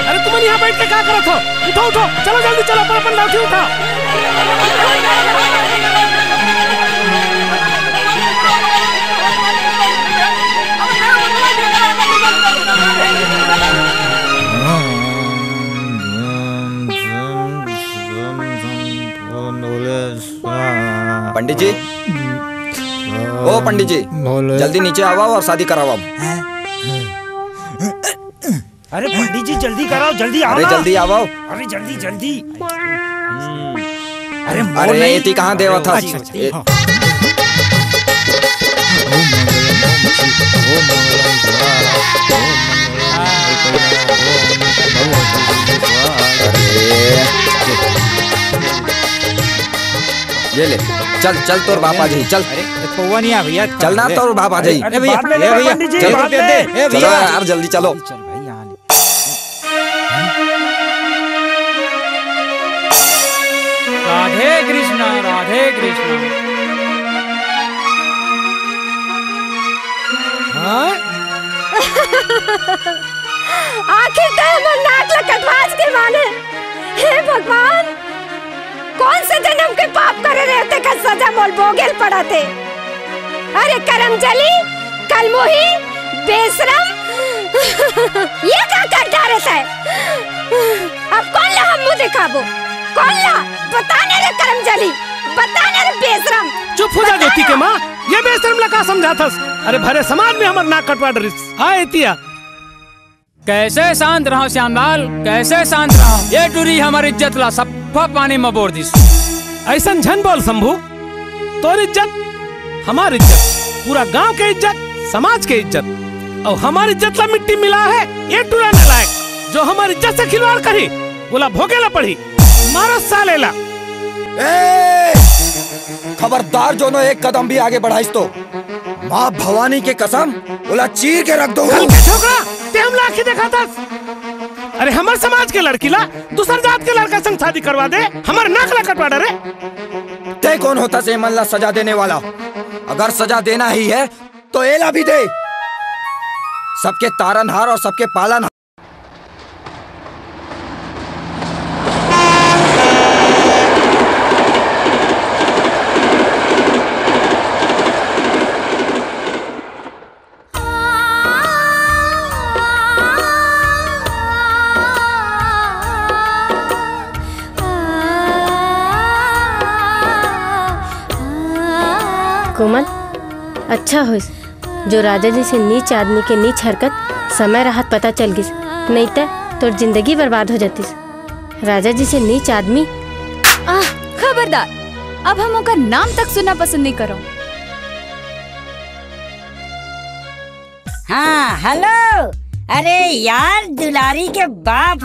अरे तुम यहाँ बैठ के क्या कर रहे हो? उठो उठो, चलो जल्दी चलो, अपन लाठी उठा। पंडित जी, ओ पंडित जी, जल्दी नीचे आओ और शादी कराओ। अरे पंडित जी जल्दी कराओ, जल्दी आओ। अरे जल्दी आओ। अरे जल्दी जल्दी। अरे ये कहाँ देवा था? ये ले चल चल तोर बाप आ जाई। चल पौवा नहीं आ भैया, चलना तोर बाप आ जाई। ए भैया ए भैया यार जल्दी चलो। राधे कृष्णा, राधे कृष्णा। हाँ आखिर तो मन नाक लकटवाज के माने। हे भगवान कौन से जन्म के पाप करे रहते का सजा मोल भोगेल पड़ते। अरे करमजली, कलमोही, बेशरम ये क्या कर डारे है? अब कौन ला हम मुँह दिखाबो? कौन ला बताने रे करमजली, बताने रे बेशरम। चुप हो जा ज्योति के माँ, ये बेशरम ला का समझाथस? अरे भरे समाज में हमर नाक कटवा डरिस। हां एतिया कैसे शांत रहो श्यामलाल, कैसे शांत रहो। ये टूरी हमारी इज्जत ला सब पानी में बोर दिस। ऐसा झन बोल शंभू, तोर इज्जत, हमारी इज्जत, पूरा गांव के इज्जत, समाज के इज्जत और हमारी इज्जत ला मिट्टी मिला है। ये टूरा नलायक जो हमारी इज्जत से खिलवाड़ करी बोला भोगेला पड़ी। मारो सालेला। खबरदार जोनो एक कदम भी आगे बढ़ाइस तो माँ भवानी के कसम बोला चीर के रख दूंगा। अरे हमार समाज के लड़की ला दूसर जात के लड़का संग शादी करवा दे, हमार नाक ला कटवा डरे। ते कौन होता से मन ला सजा देने वाला? अगर सजा देना ही है तो एला भी दे। सबके तारनहार और सबके पालन। अच्छा होइस जो राजा जी से नीच आदमी के नीच हरकत समय राहत पता चल गिस, नहीं तो तोर जिंदगी बर्बाद हो जातीस। राजा जी से नीच आदमी। आह खबरदार, अब हम उनका नाम तक सुनना पसंद नहीं करो। हाँ हेलो, अरे यार दुलारी के बाप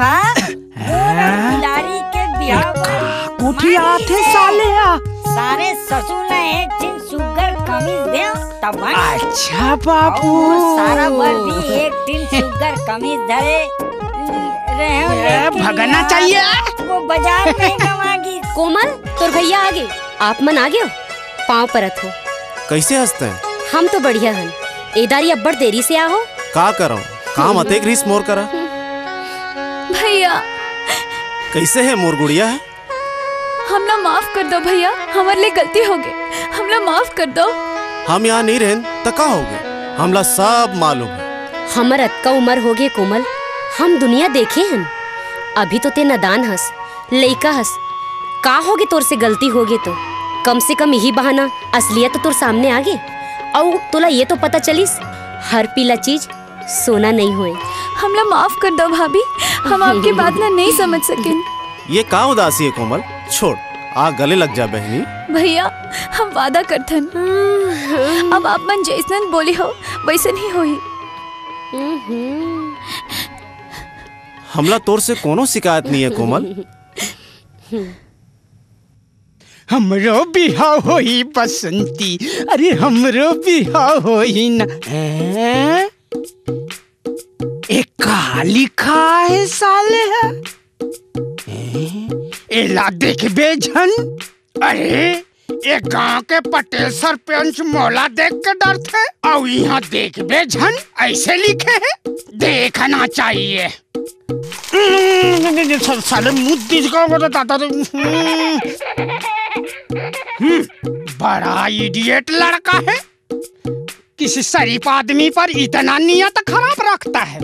दुलारी के ब्याह थे साले सारे ससुर ने एक दिन शुगर कमीज दे। अच्छा बापू सारा भी एक दिन शुगर कमीज धरे रहे भगना चाहिए वो बाजार में कमागी। कोमल तोर भैया आगे, आप मन आगे हो पाँव परत हो। कैसे हंसते हैं? हम तो बढ़िया हन। एदारी अब्बड़ देरी से आओ, का करो काम अतेक रिस मोर करा। भैया कैसे है मोर गुड़िया? है हमला माफ कर दो भैया, हमारे लिए गलती हो गई, हमला माफ कर दो। हम यहाँ नहीं रहें तो का होगे, हमला सब मालूम है। हमर अतका उम्र हो गए कोमल, हम दुनिया देखे हैं। अभी तो ते नदान हस, लइका हस, का होगे तोर से गलती होगे तो कम से कम यही बहाना असलियत तो तोर सामने आ गए। और तोला ये तो पता चलिस हर पीला चीज सोना नहीं हुए। हमला माफ कर दो भाभी, हम आपकी बात ना नहीं समझ सके। ये का उदासी है कोमल, छोड़ आ गले लग जा बहनी। भैया हम वादा करथन अब आप मन जैसन बोली हो वैसन ही होही। हमला तोर से कोनो शिकायत नहीं है कोमल। हमरो बिहाव होई बसंती, अरे हमरो बिहाव होई ना। एक काली खा है साले है। एला देख बेझन, अरे ये गांव के पटेल सरपंच मोला देख के डर थे और यहाँ देख बेझन ऐसे लिखे है देखना चाहिए। साले मुँह बड़ा इडियट लड़का है, किसी शरीफ आदमी पर इतना नियत खराब रखता है।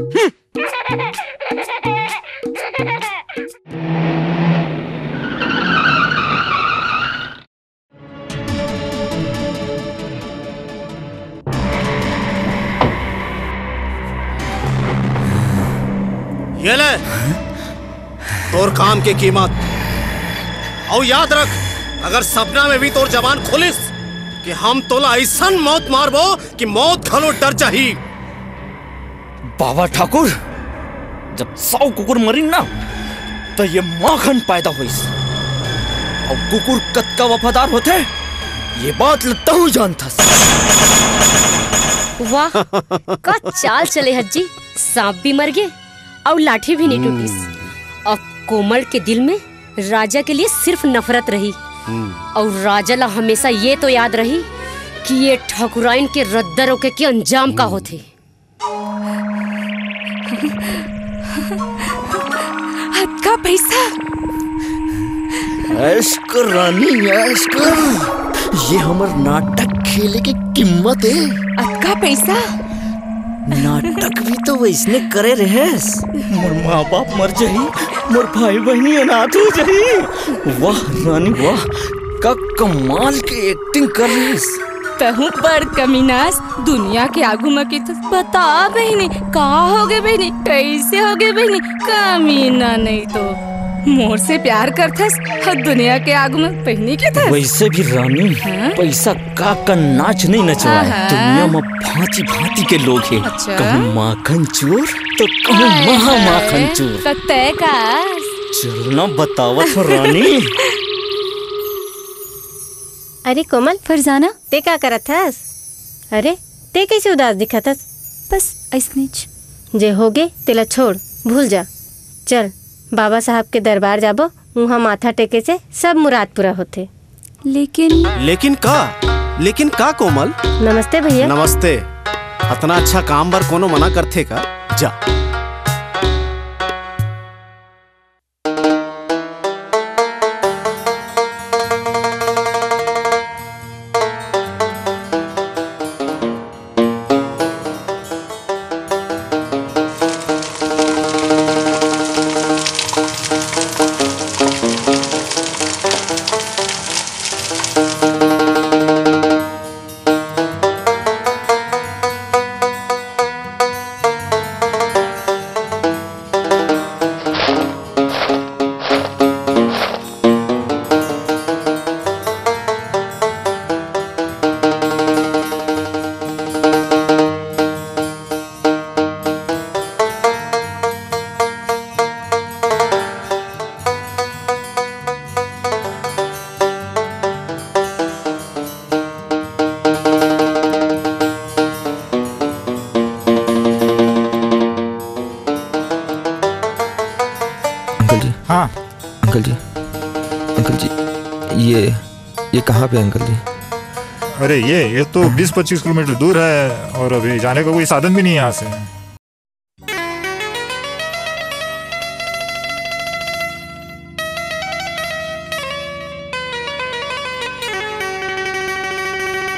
ये ले तोर काम के कीमत। और याद रख अगर सपना में भी तोर जवान खोलिस कि हम तोला ऐसन मौत मारबो कि मौत घलो डर जाही। बाबा ठाकुर जब 100 कुकुर मरी ना तो ये माखन पैदा होइस। और कुकुर कत का वफादार होते ये बात लगता हूँ जानथस। वाह का चाल चले हज्जी, सांप भी मर गए और लाठी भी नहीं टूटी। अब कोमल के दिल में राजा के लिए सिर्फ नफरत रही और राजा ला हमेशा ये तो याद रही कि ये ठाकुराइन के रद्दा रोके के अंजाम का होते। हाथ का पैसा ऐश्क रानी ऐश्क, ये हमार नाटक खेले की कीमत है। हाथ का पैसा नाटक भी तो वैसने करे रहेस। मोर माँ बाप मर जाही, मोर भाई बहनी अनाथ हो जाही। वाह रानी वाह का कमाल के एक्टिंग करीस। तहु पर कमीनास दुनिया के आगू में कित बता बहनी का हो गए बहनी, कैसे हो गए बहनी कमीना नहीं तो मोर से प्यार करथस हर दुनिया के आगू में पहनी के था। वैसे भी रानी पैसा का नाच नहीं नचवा, दुनिया में भांति भांति के लोग हैं। अच्छा। कहूँ माखन चोर तो कहूँ महा माखन चोर। तय का चलना बतावा तो रानी। अरे कोमल फरजाना ते का करत हस? अरे ते कैसे उदास दिखथस? बस ऐसने जे होगे तेला छोड़ भूल जा। चल बाबा साहब के दरबार जाबो, वहाँ माथा टेके से सब मुराद पूरा होते। लेकिन का कोमल? नमस्ते भैया। नमस्ते। इतना अच्छा काम बर कोनो मना करते का? जा हाँ अंकल जी ये कहाँ पे अंकल जी? अरे ये तो 20-25 किलोमीटर दूर है और अभी जाने का कोई साधन भी नहीं है यहाँ से।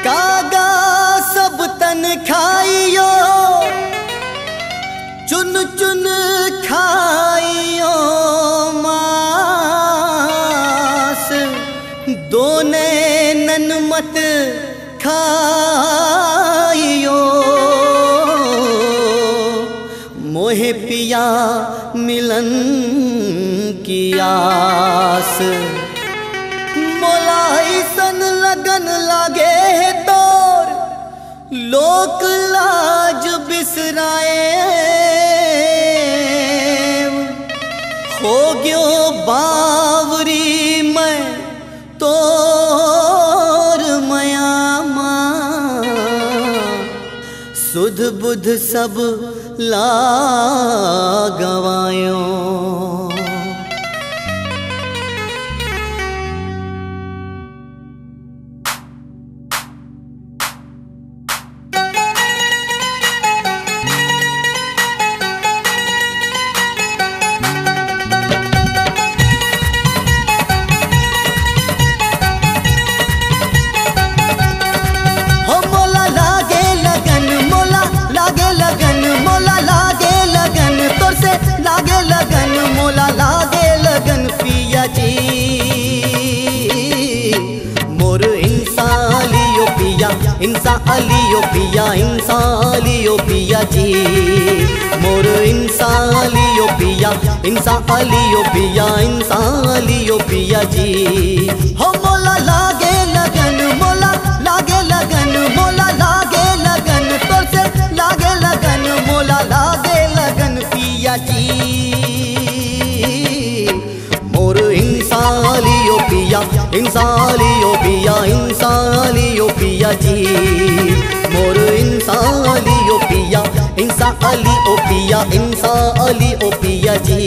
कागा सब तन खाइयो चुन चुन खाइयो मास दोने नन मत खाइयो मोहे पिया मिलन की आस मोलाई सन लगन लागे है तोर लोक लाज बिसराए हो गयो बावरी मैं तोर मया सुध बुध सब ला गवायो इंसालियो पिया जी हो मोला लागे लगन मोला लागे लगन मोला लागे लगन तोर से लागे लगन मोला लागे लगन पिया जी मोर इंसालियो पिया इंसा अली ओ पिया जी इंसा अली ओ पिया जी ओ मोर इंसा अली ओ पिया जी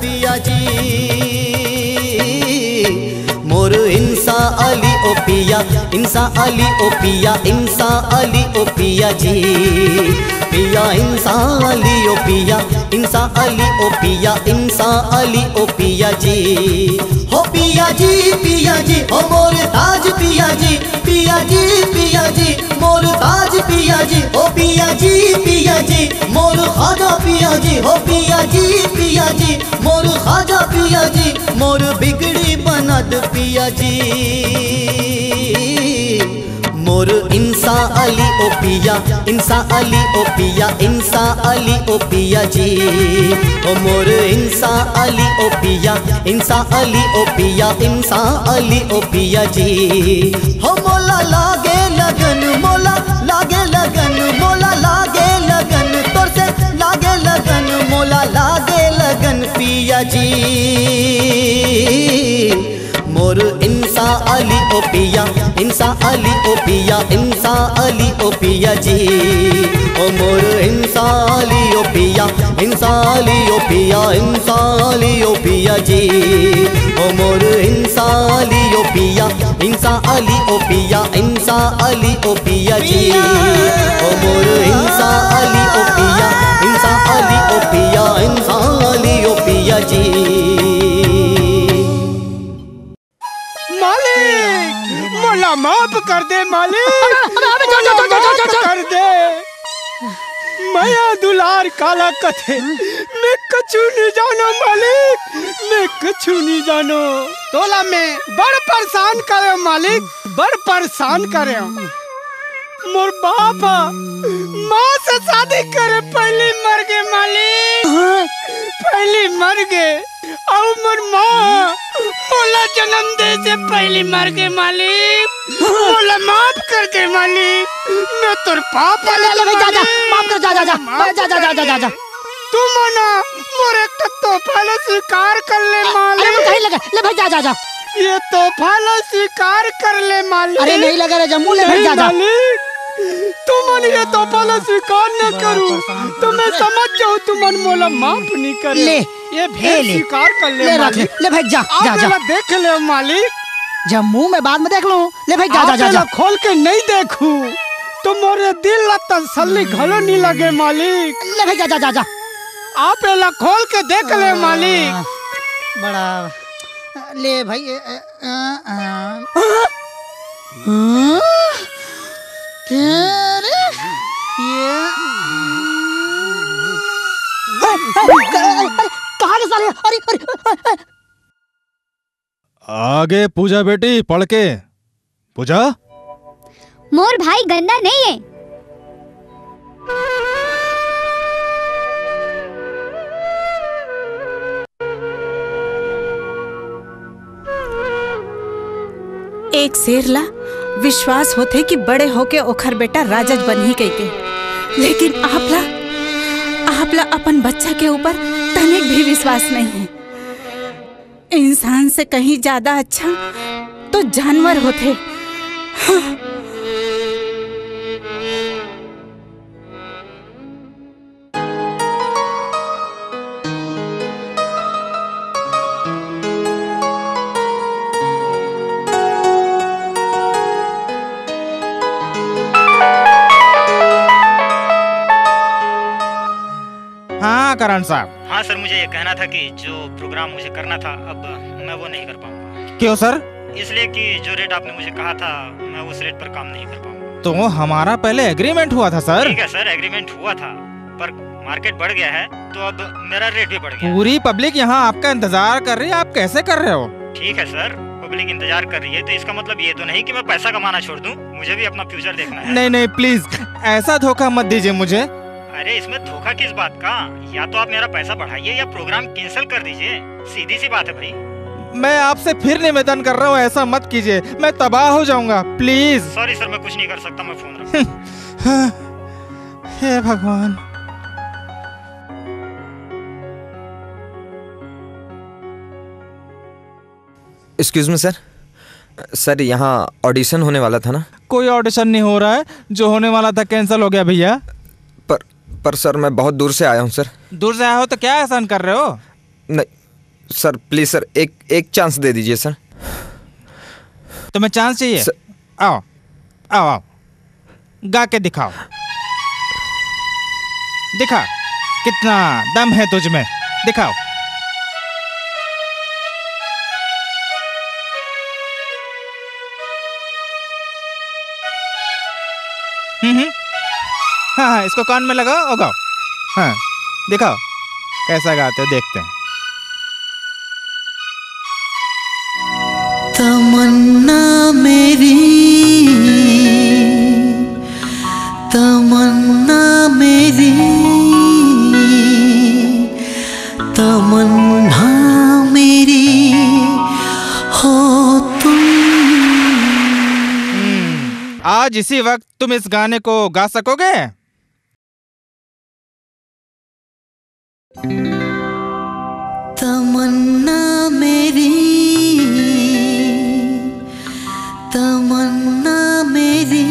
पिया जी मोर इंसा अली ओ पिया, इंसा अली ओ पिया, इंसा अली ओ पिया जी। पिया इंसा अली ओ पिया, इंसा अली ओ पिया, इंसा अली ओ पिया जी। हो पिया जी ओ मोर ताज पिया जी, पिया जी मोर ताज पिया जी। ओ पिया जी मोर खाजा पिया जी, हो पिया जी मोर खाजा पिया जी। मोर बिगड़ी बनत पिया जी, मोर इंसा अली ओ पिया, इंसा अली ओ पिया, इंसा अली ओ पिया जी। ओ मोर इंसा अली ओ पिया, इंसा अली ओ पिया, इंसा अली ओ पिया जी। हो मोला लागे लगन, मोला लागे लगन, मोला लागे लगन, तोर से लागे लगन, मोला लागे लगन पिया जी। मोर इंसा अली ओ पिया, इंसा अली ओ पिया, इंसा अली ओ पिया जी। ओ मोर इंसा अली ओ पिया, इंसा अली ओ पिया, इंसा अली ओ पिया जी। ओ मोर इंसा अली ओ पिया, इंसा अली ओ पिया, इंसा अली ओ पिया जी। ओ मोर इंसा अली ओ पिया, इंसा अली ओ पिया, इंसा अली ओ पिया जी। माफ कर दे मालिक, माफ कर दे। माया दुलार काला कथे मैं कछु नहीं जानो मालिक, मैं कछु नहीं जानो। तोला में बड़ परेशान करे मालिक, बड़ परेशान करे। मोर बापा माँ से शादी करे पहले मर गए मालिक, पहले मर गए। और मोर माँ बोला जन्म दे से पहले मर गए मालिक, बोला माफ कर दे मालिक। मैं तोर पापा लगे जाजा, माफ कर जाजा, जाजा। तू मना मोर एक तोहफा ले स्वीकार कर ले मालिक। अरे कहीं लगा ले भाई, जाजा ये तोहफा ले स्वीकार कर ले मालिक। अरे नहीं लगा रे जम्मू ले भाई, जाजा तुम मन ये तोहफा स्वीकार न करू तो मैं समझ जाऊ तुम मन मोला माफ नहीं कर ले, ये भेद स्वीकार कर ले मालिक। ले भाई जा जा जा, देख ले मालिक, जम्मू में बाद में देख लूं। ले भाई जा जा जा, खोल के नहीं देखू तो मोरे दिल ला तसल्ली घलो नहीं लगे मालिक। ले भाई जा जा जा, आप एला खोल के देख ले मालिक। बड़ा ले भाई साले। अरे आगे पूजा बेटी, पढ़ के पूजा। मोर भाई गंदा नहीं है। एक शेर ला विश्वास होते कि बड़े होके ओखर बेटा राजज बन ही गई थी, लेकिन आपला अपन बच्चा के ऊपर तनिक भी विश्वास नहीं है। इंसान से कहीं ज्यादा अच्छा तो जानवर होते। हाँ। करण साहब। हाँ सर, मुझे ये कहना था कि जो प्रोग्राम मुझे करना था अब मैं वो नहीं कर पाऊंगा। क्यों सर? इसलिए कि जो रेट आपने मुझे कहा था मैं उस रेट पर काम नहीं कर पाऊंगा। तो हमारा पहले एग्रीमेंट हुआ था सर। ठीक है सर, एग्रीमेंट हुआ था, पर मार्केट बढ़ गया है तो अब मेरा रेट भी बढ़ गया। पूरी पब्लिक यहाँ आपका इंतजार कर रही है, आप कैसे कर रहे हो? ठीक है सर, पब्लिक इंतजार कर रही है तो इसका मतलब ये तो नहीं कि मैं पैसा कमाना छोड़ दूँ, मुझे भी अपना फ्यूचर देखना है। नहीं नहीं प्लीज, ऐसा धोखा मत दीजिए मुझे। अरे इसमें धोखा किस बात का, या तो आप मेरा पैसा बढ़ाइए या प्रोग्राम कैंसिल कर दीजिए, सीधी सी बात है भाई। मैं आपसे फिर निवेदन कर रहा हूँ, ऐसा मत कीजिए, मैं तबाह हो जाऊंगा प्लीज। सॉरी सर, मैं कुछ नहीं कर सकता, मैं फोन रखता हूँ। हे भगवान। एक्सक्यूज मी सर, सर यहाँ ऑडिशन होने वाला था ना? कोई ऑडिशन नहीं हो रहा है, जो होने वाला था कैंसिल हो गया भैया। पर सर मैं बहुत दूर से आया हूँ सर। दूर से आया हो तो क्या एहसान कर रहे हो? नहीं सर प्लीज़ सर, एक चांस दे दीजिए सर। तुम्हें चांस चाहिए? आओ आओ आओ, गा के दिखाओ, दिखा कितना दम है तुझ में, दिखाओ। हाँ, इसको कान में लगाओ और गाओ। हाँ दिखाओ कैसा गाते हो, देखते हैं। तमन्ना मेरी, तमन्ना मेरी, तमन्ना मेरी हो तुम। आज इसी वक्त तुम इस गाने को गा सकोगे? तमन्ना मेरी, तमन्ना मेरी,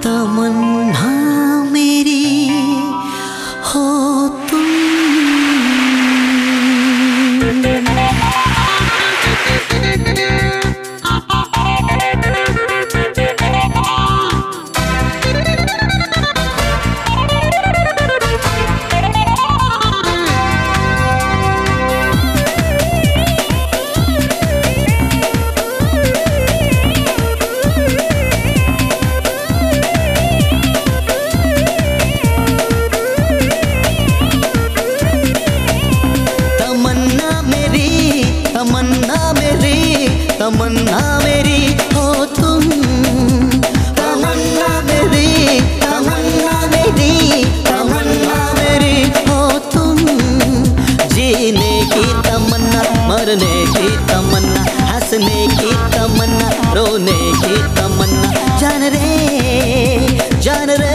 तमन्ना मेरी हो तुम। तमन्ना मेरी हो तुम, तमन्ना मेरी, तमन्ना मेरी, तमन्ना मेरी हो तुम। जीने की तमन्ना, मरने की तमन्ना, हंसने की तमन्ना, रोने की तमन्ना, जान रे जान रे।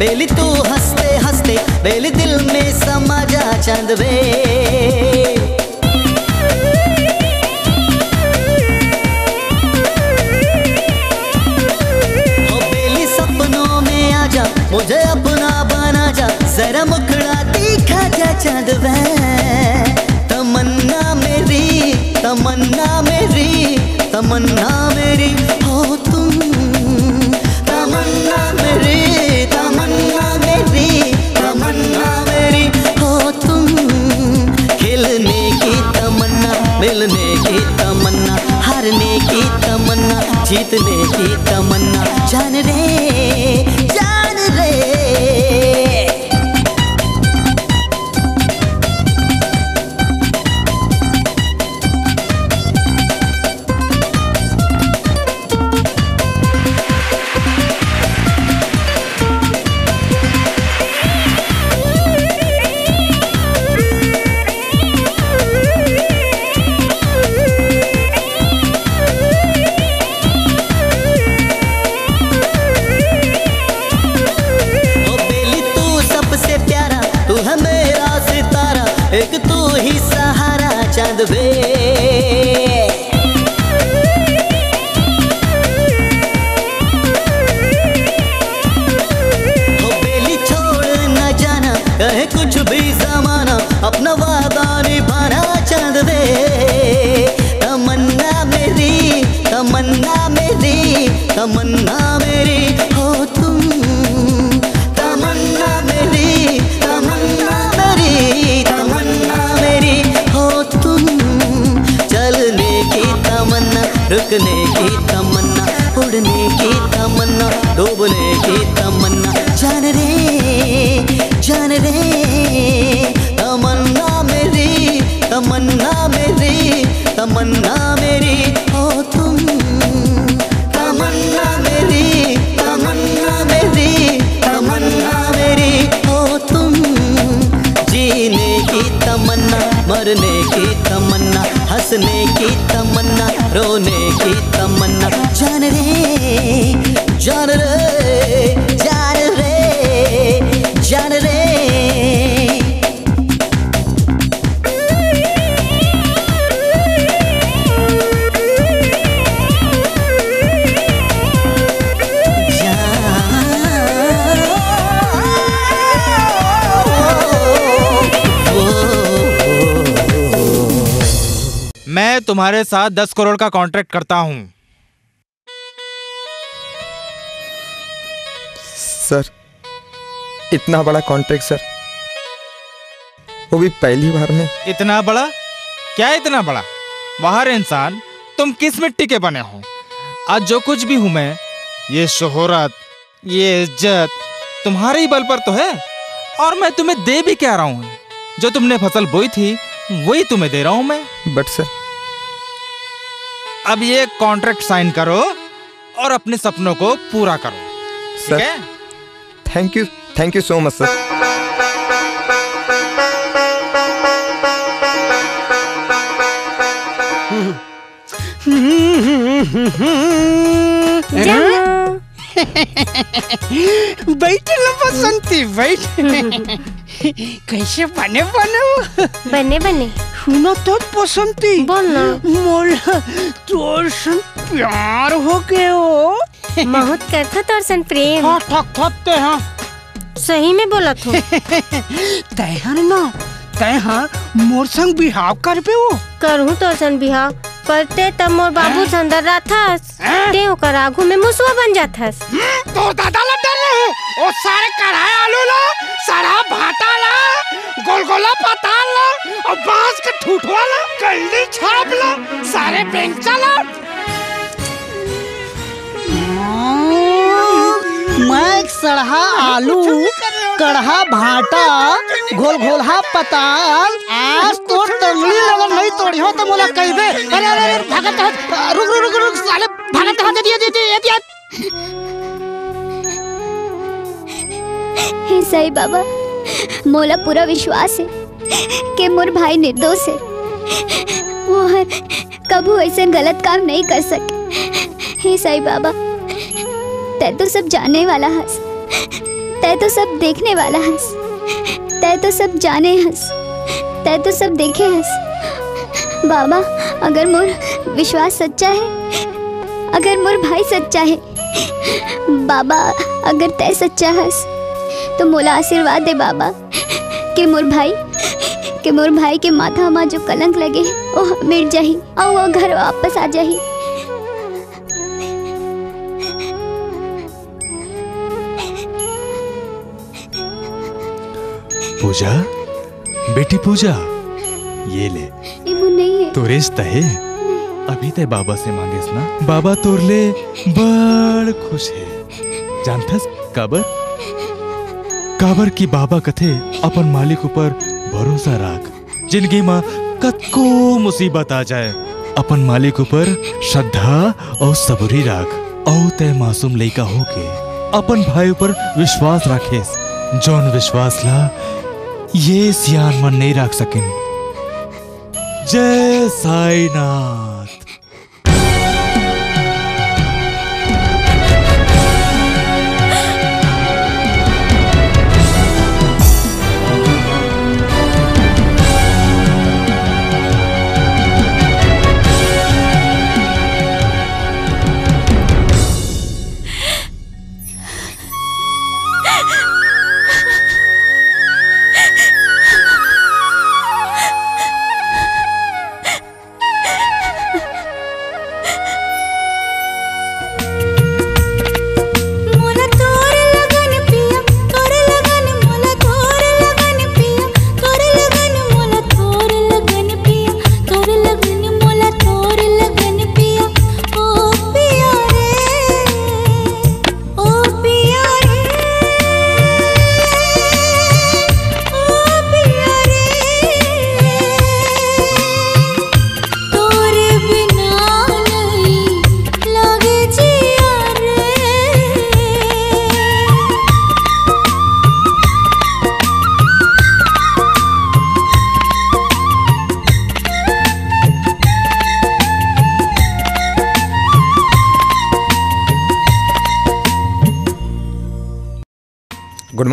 बेली तू हंसते हंसते बेली दिल में समा जा चांद रे, ओ बेली सपनों में आ जा, मुझे अपना बना जा, जरा मुखड़ा दिखा जा चांद रे। तमन्ना मेरी, तमन्ना मेरी, तमन्ना मेरी हो तुम, तमन्ना मेरी, तमन्ना मेरी, तमन्ना मेरी हो तुम। खिलने की तमन्ना, मिलने की तमन्ना, हारने की तमन्ना, जीतने की तमन्ना, जान रे जान रे। एक तू ही सहारा चांद बे, ओ बेली छोड़ न जाना, कहे कुछ भी जमाना, अपना वादा निभाना चांद बे। तमन्ना मेरी, तमन्ना मेरी, तमन्ना मेरी हो तुम, तमन्ना मेरी, तमन्ना मेरी, रुकने की तमन्ना, उड़ने की तमन्ना, डूबने की तमन्ना, जान रे तमन्ना मेरी, तमन्ना मेरी, तमन्ना मेरी हो तुम, तमन्ना मेरी, तमन्ना मेरी, तमन्ना मेरी हो तुम। जीने की तमन्ना, मरने की तमन्ना, हंसने की तमन्ना, रोने की तमन्ना, जान रे जान रे जान रे जान रे। मैं तुम्हारे साथ 10 करोड़ का कॉन्ट्रैक्ट करता हूं। सर इतना बड़ा कॉन्ट्रैक्ट सर, वो भी पहली बार में। इतना बड़ा? क्या इतना बड़ा? बाहर इंसान तुम किस मिट्टी के बने हो? आज जो कुछ भी हूं मैं, ये शोहरत ये इज्जत तुम्हारे ही बल पर तो है, और मैं तुम्हें दे भी क्या रहा हूँ। जो तुमने फसल बोई थी वही तुम्हें दे रहा हूँ मैं। बट सर अब ये कॉन्ट्रैक्ट साइन करो और अपने सपनों को पूरा करो। Sir thank you so much sir. बैठ लो बसंती, बैठ। कैसे बने बने बने बने सुनो तो बसंती, बोलना मोला तोर से प्यार हो गया हो। बहुत करता तोर से प्रेम। हाँ ठक ठकते हाँ सही में बोला तू। तैहार ना तैहार मोर संग बिहाव कर पे हो। करूँ तोर से बिहाव, करते तब मोर बाबू संदर राथास, ते ओकर आगू में मुसवा बन जाथास। तोर दादा ला डर रहे, ओ सारे कढ़ाई आलू ला, सारा भाटा ला, गोलगोला पताल ला, और बांस के ठूठवा ला, कल्ली छाप ला, सारे बेंचा ला। मैं सड़हा आलू, कढ़ा भाटा, घोलघोलहा पताल, आज तो टंगली लगन नहीं तोड़ी हो तो मोला कह दे। अरे अरे भागत हो, रुक रुक रुक साले भागत हो, दे दे दे। हे साईं बाबा, मोला पूरा विश्वास है कि मोर भाई निर्दोष है, वो कभी ऐसे गलत काम नहीं कर सके। हे साईं बाबा, तै तो सब जानने वाला हंस, तै तो सब देखने वाला हंस, तै तो सब जाने हंस, तै तो सब देखे हंस। बाबा अगर मोर विश्वास सच्चा है, अगर मोर भाई सच्चा है, बाबा अगर तै सच्चा हंस तो मोला आशीर्वाद दे बाबा कि मोर भाई के माथा मा जो कलंक लगे वो मिट जाही और वो घर वापस आ जाही। पूजा बेटी पूजा, ये ले नहीं है। तो रिश्ता है, अभी ते बाबा से मांगेस ना, बाबा तोर ले बड़ खुश है। जानथस काबर? काबर की बाबा कथे अपन मालिक ऊपर भरोसा राख, जिंदगी में कतको मुसीबत आ जाए अपन मालिक ऊपर श्रद्धा और सबरी राख, और ते मासूम लड़का होके अपन भाई ऊपर विश्वास रखेस, जौन विश्वास ला ये सियान मन नहीं रख सकें। जय Sainath.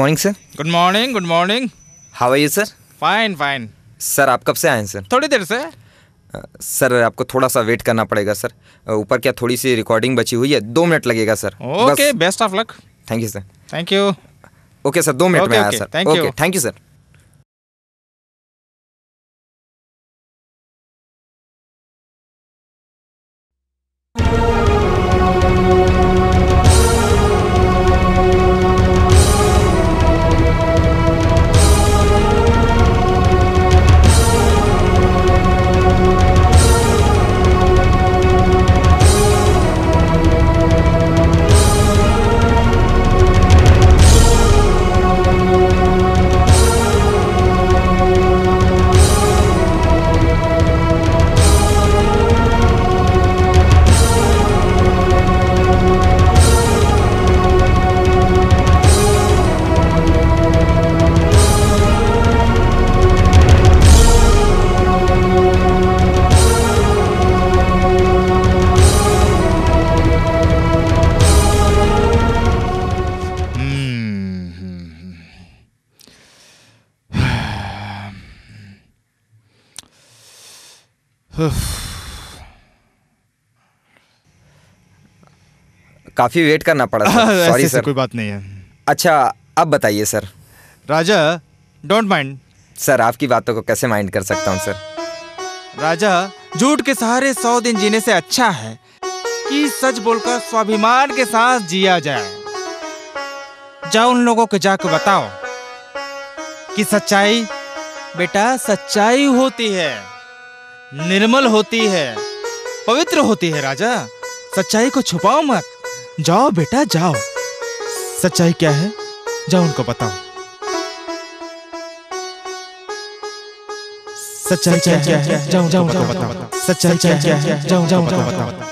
Morning sir. Good morning. Good morning. How are you sir? Fine fine. Sir आप कब से आए हैं सर? थोड़ी देर से। सर आपको थोड़ा सा वेट करना पड़ेगा सर, ऊपर क्या थोड़ी सी रिकॉर्डिंग बची हुई है, 2 मिनट लगेगा sir. Okay, best of luck. Thank you sir. Thank you. Okay sir, 2 minute में आया sir. Okay, thank you sir. काफ़ी वेट करना पड़ा सर। Sorry sir. कोई बात नहीं है। अच्छा अब बताइए sir. Raja don't mind. Sir आपकी बातों को कैसे माइंड कर सकता हूँ सर। राजा, झूठ के सहारे 100 दिन जीने से अच्छा है कि सच बोलकर स्वाभिमान के साथ जिया जाए। जाओ उन लोगों को जाकर बताओ कि सच्चाई बेटा सच्चाई होती है, निर्मल होती है, पवित्र होती है। राजा सच्चाई को छुपाओ मत। जाओ बेटा जाओ, सच्चाई क्या है जाओ उनको बताओ। सच्चाई क्या है जाओ जाओ उनको बताओ। सच्चाई क्या है जाओ जाओ उनको बताओ।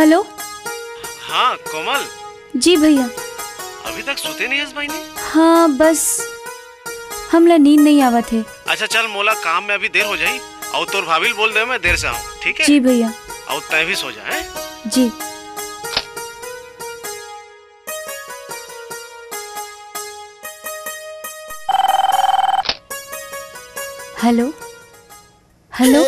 हेलो। हाँ कोमल जी। भैया अभी तक सोते नहीं इस भाई ने? हाँ बस हमला नींद नहीं आवा थे। अच्छा चल मोला, काम में अभी देर हो जाई और तोर भाभी बोल दे मैं देर से आऊँ। ठीक है जी भैया। और तय भी सो जाए जी। Hello hello.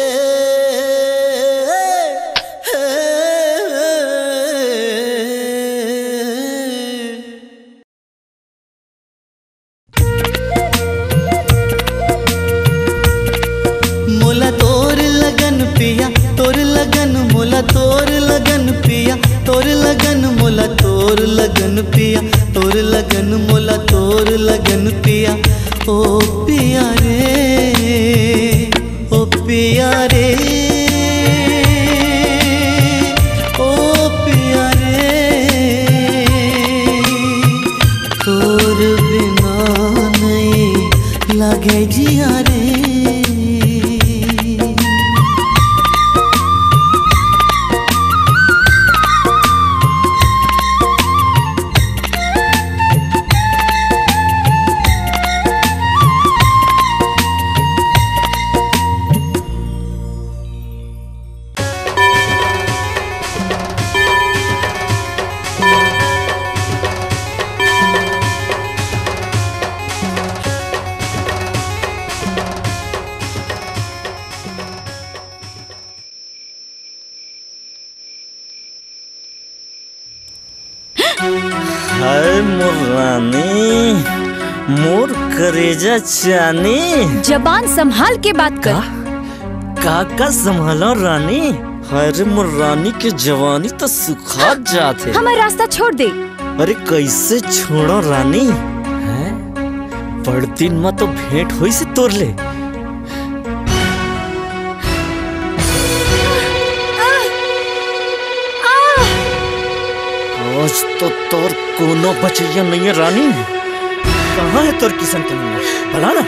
जानी जबान संभाल के बात कर। काका संभालो रानी। अरे मोर रानी के जवानी तो सुखा जाते। हमारा रास्ता छोड़ दे। अरे कैसे छोड़ो रानी है? परदिन में तो भेंट हुई से तोड़ ले। आज तो तोर कोनो बचैया नहीं है रानी। कहाँ है तोर किसान के नाम? भला ना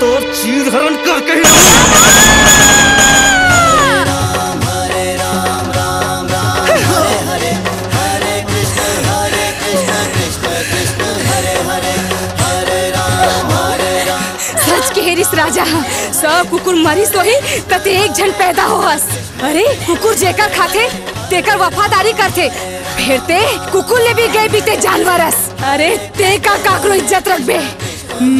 तोर चीर हरण कर कहीं। राजा सब कुकुर मरी सोही तते एक जन पैदा होस। अरे कुकुर जेकर खाते तेकर वफादारी करते, फिर ते कुकुर ले भी गए बीते जानवरस। अरे ते का काकरो इज्जत रखबे।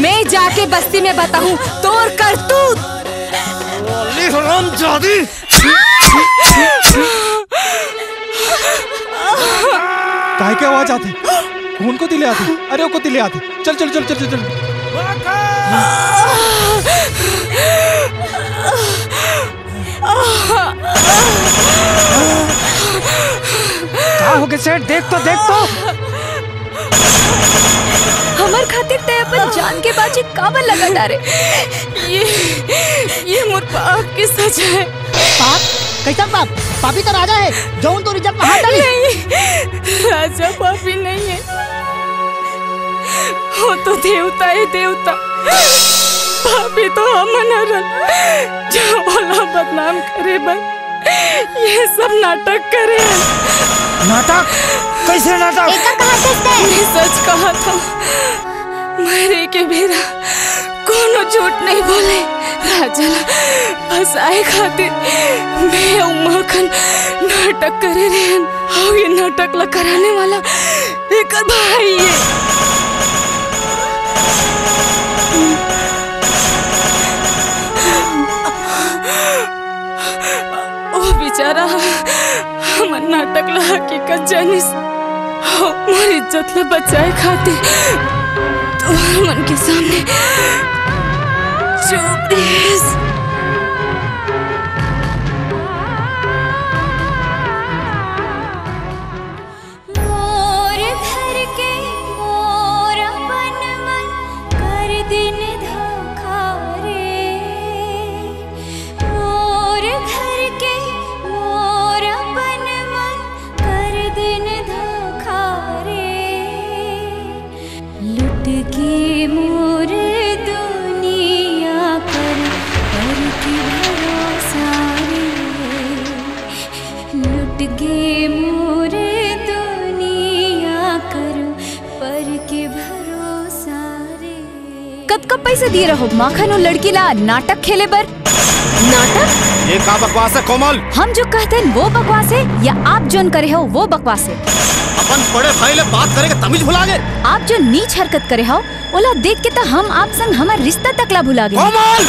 मैं जाके बस्ती में बताऊं तोर करतूत। ओली हरामजादी। काहे के आवाज आती? कौन को तिले आती? अरे वो को तिले आती। चल चल चल चल चल। कहाँ हो गए सेठ? देख तो हमार खातिर ते अपन जान के बाजी काबल लगा डारे। ये मोर पाप की सजा है। पाप? कैसा पाप? पापी तो राजा है जो उन तो रिजब में हाथ डाली। नहीं राजा पापी नहीं है, वो तो देवता है देवता। पापी तो हमन हरन जो बोला बदनाम करे बन, ये सब नाटक करे। नाटक? कैसे नाटक? एक कहा सकते? मैं सच कहा था। मरे के बेरा कोनो झूठ नहीं बोले। राजा बस आए खातिर मैं उमाखन नाटक करे रहन। और ये नाटक ला कराने वाला एक भाई है। बेचारा हमर नाटक ला हकीकत जानिस, मोर इज्जत ला बचाए खातिर तो हमन के सामने चुप रहिस। कब पैसे दिए रहो माखन और लड़की ला नाटक खेले बर? नाटक? ये का बकवास है कोमल? हम जो कहते हैं वो बकवास है या आप जोन करे हो वो बकवास है? अपन बड़े भाई ले बात करे के तमीज भुला गए। आप जो नीच हरकत करे हो ओला देख के तो हम आप संग हमार रिश्ता तक ला भुला गए। कोमल!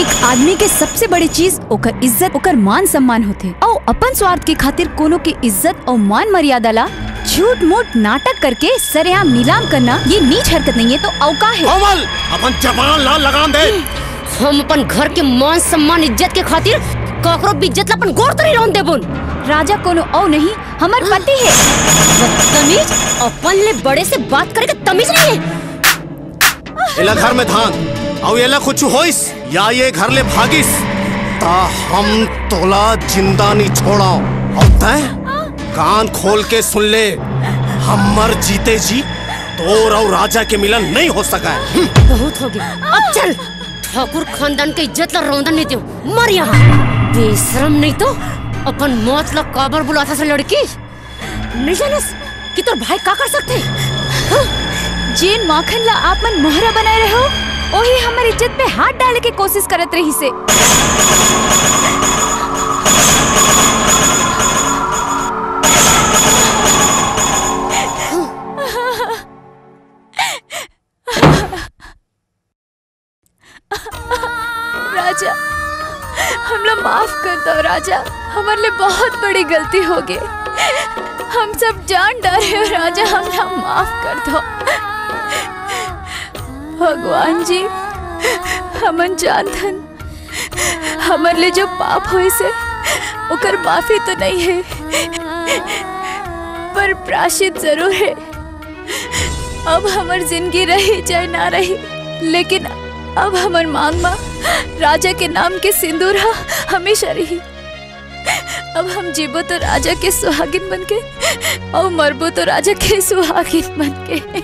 एक आदमी के सबसे बड़ी चीज ओकर इज्जत ओकर मान सम्मान होते, और अपन स्वार्थ के खातिर कोनो के इज्जत और मान मर्यादा ला झूठ मूठ नाटक करके सरेआम नीलाम करना ये नीच हरकत नहीं है तो औका है। कोमल, अपन जबान ला लगाम दे। हम अपन घर के मान सम्मान इज्जत के खातिर काकरो भी इज्जत ला अपन गोर तरी रोन देबुन। राजा कोनो औ नहीं हमार पति है। बदतमीज, अपन ले बड़े से बात करे के तमीज नहीं है। एला घर में धान औ एला कुछ होइस या ये घर ले भागिस ता हम तोला जिंदा नहीं छोड़ा। होता है कान खोल के सुन ले, हम मर जीते जी तोर और राजा के मिलन नहीं हो सका है। बहुत हो गया, अब चल। ठाकुर खानदान के इज्जत ला रोंदन नहीं दो, मर यहाँ। बेशरम नहीं तो अपन मौत ला काबर बुलाता से लड़की। नहीं जानस कि तोर भाई का कर सकते। जेन माखन ला आप मन मोहरा बनाए रहो, वही हमारी इज्जत पे हाथ डालने की कोशिश करत रही से। राजा, हमला माफ कर दो राजा, हमारे लिए बहुत बड़ी गलती हो गई। हम सब जान डाले हो राजा, हमला माफ कर दो। भगवान जी, हमन जानथन हमारे लिए जो पाप हुई से ओकर माफी तो नहीं है, पर प्रायश्चित जरूर है। अब हमारी जिंदगी रही चाहे ना रही, लेकिन अब हमार मांगमा राजा के नाम के सिंदूर हमेशा रही। अब हम जीबो तो राजा के सुहागिन बनके और मरबो तो राजा के सुहागिन बनके।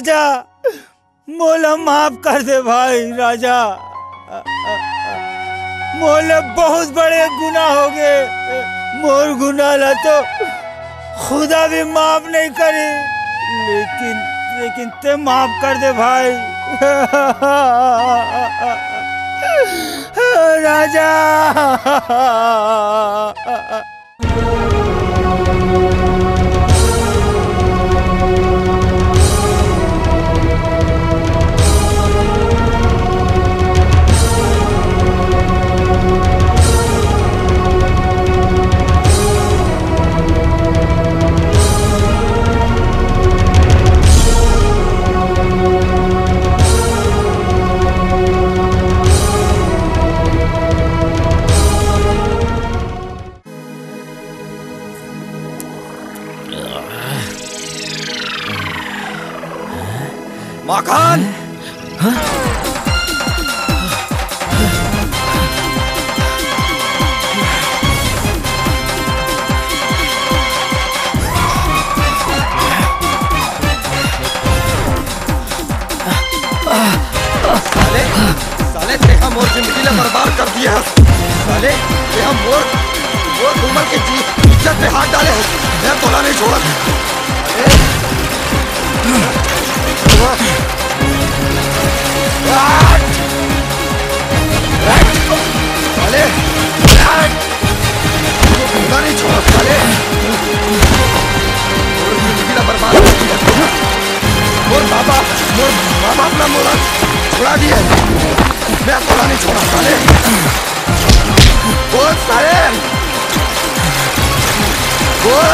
राजा, मोला माफ कर दे भाई राजा, मोला बहुत बड़े गुनाह हो गए, मोर गुनाह ला तो खुदा भी माफ नहीं करे, लेकिन लेकिन ते माफ कर दे भाई राजा। मकान साले साले तेरा मोर जिंदगी ने बर्बाद कर दिया, साले तेरा मोर मोर उम्र के इज्जत पे हाथ डाले हैं, मैं तोला नहीं छोड़ा। मोर बाबा अपना मोरा छोड़ा दिया, मैं अपना नहीं छोड़ा साले। बोल साले बोल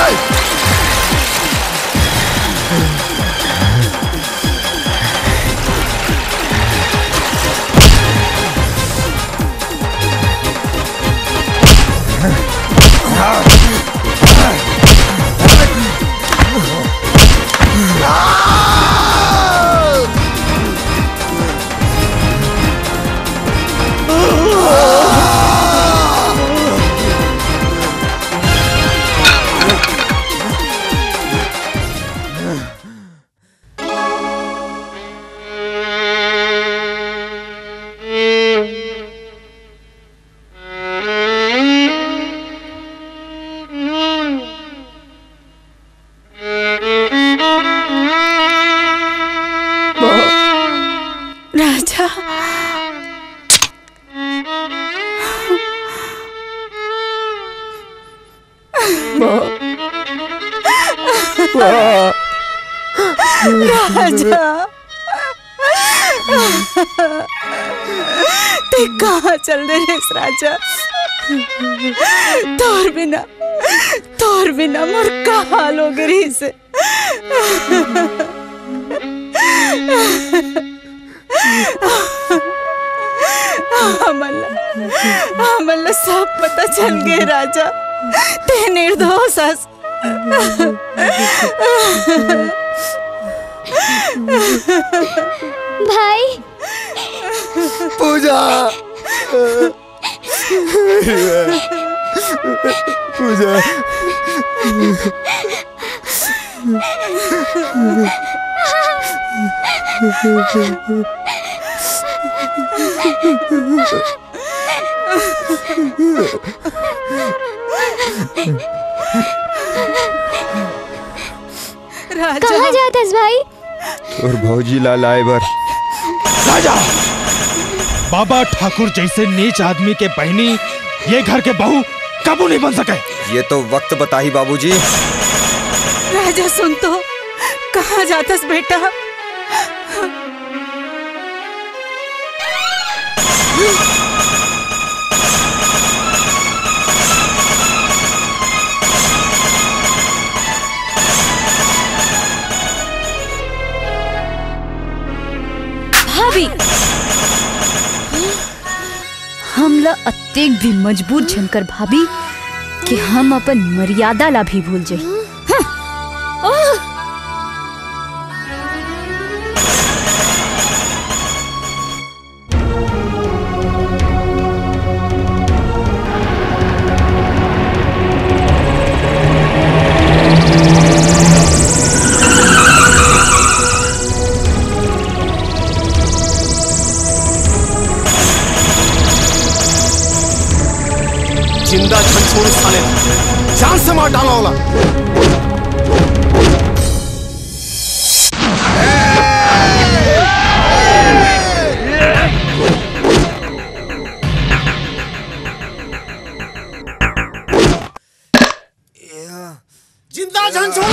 राजा, ते कहाँ चल दे रेस राजा, तोर बिना मोर कहाँ लोगे रेस। हमला सब पता चल गए राजा, ते निर्दोष हस। भाई पूजा कहाँ जाता है भाई? और भौजी लाल आए बर राजा, बाबा ठाकुर जैसे नीच आदमी के बहनी ये घर के बहू कबू नहीं बन सके, ये तो वक्त बता ही बाबूजी। राजा सुन तो, कहाँ जातस बेटा? हमला अत्येक भी मजबूर झनकर भाभी कि हम अपन मर्यादा ला भी भूल जाए। मार डाला होला। जिंदा जान छोड़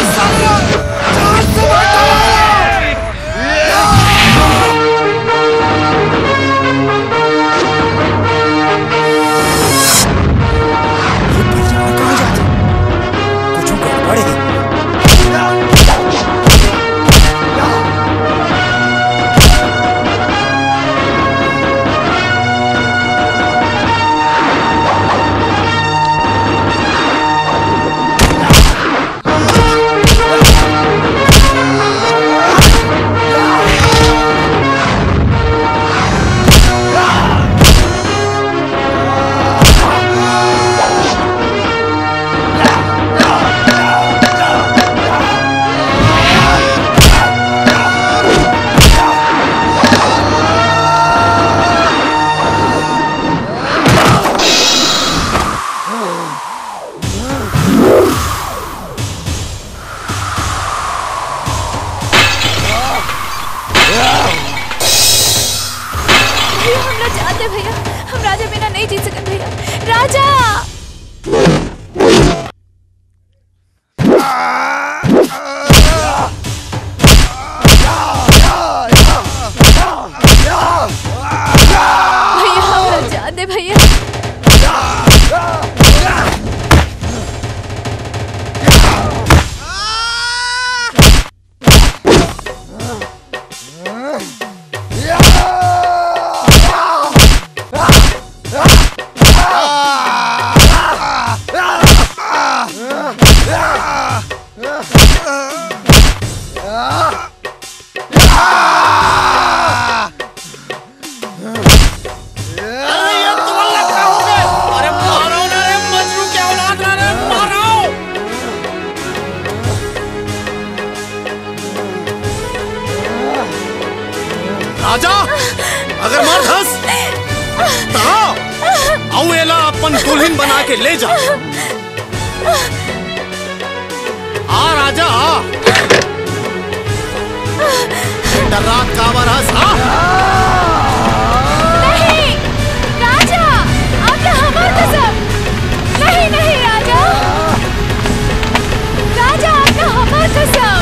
दुल्हिन बना के ले जा। आ राजा डरा कावर हस। नहीं राजा, आपने हमारे कसम। नहीं नहीं राजा, राजा आपने हमारे कसम।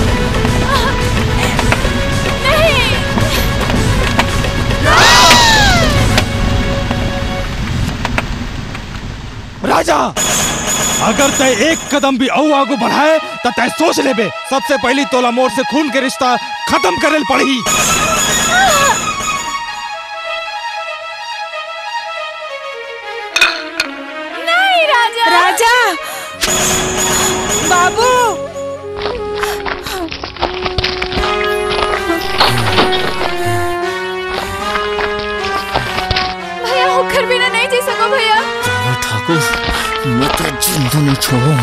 राजा, अगर तै एक कदम भी आगू बढ़ाए तो तै सोच ले बे, सबसे पहली तोला मोर से खून के रिश्ता खत्म करल पड़ी। नहीं राजा, राजा बाबू भैया होकर बिना नहीं जी सको भैया। मैं तो जिंदा नहीं छोड़ूं।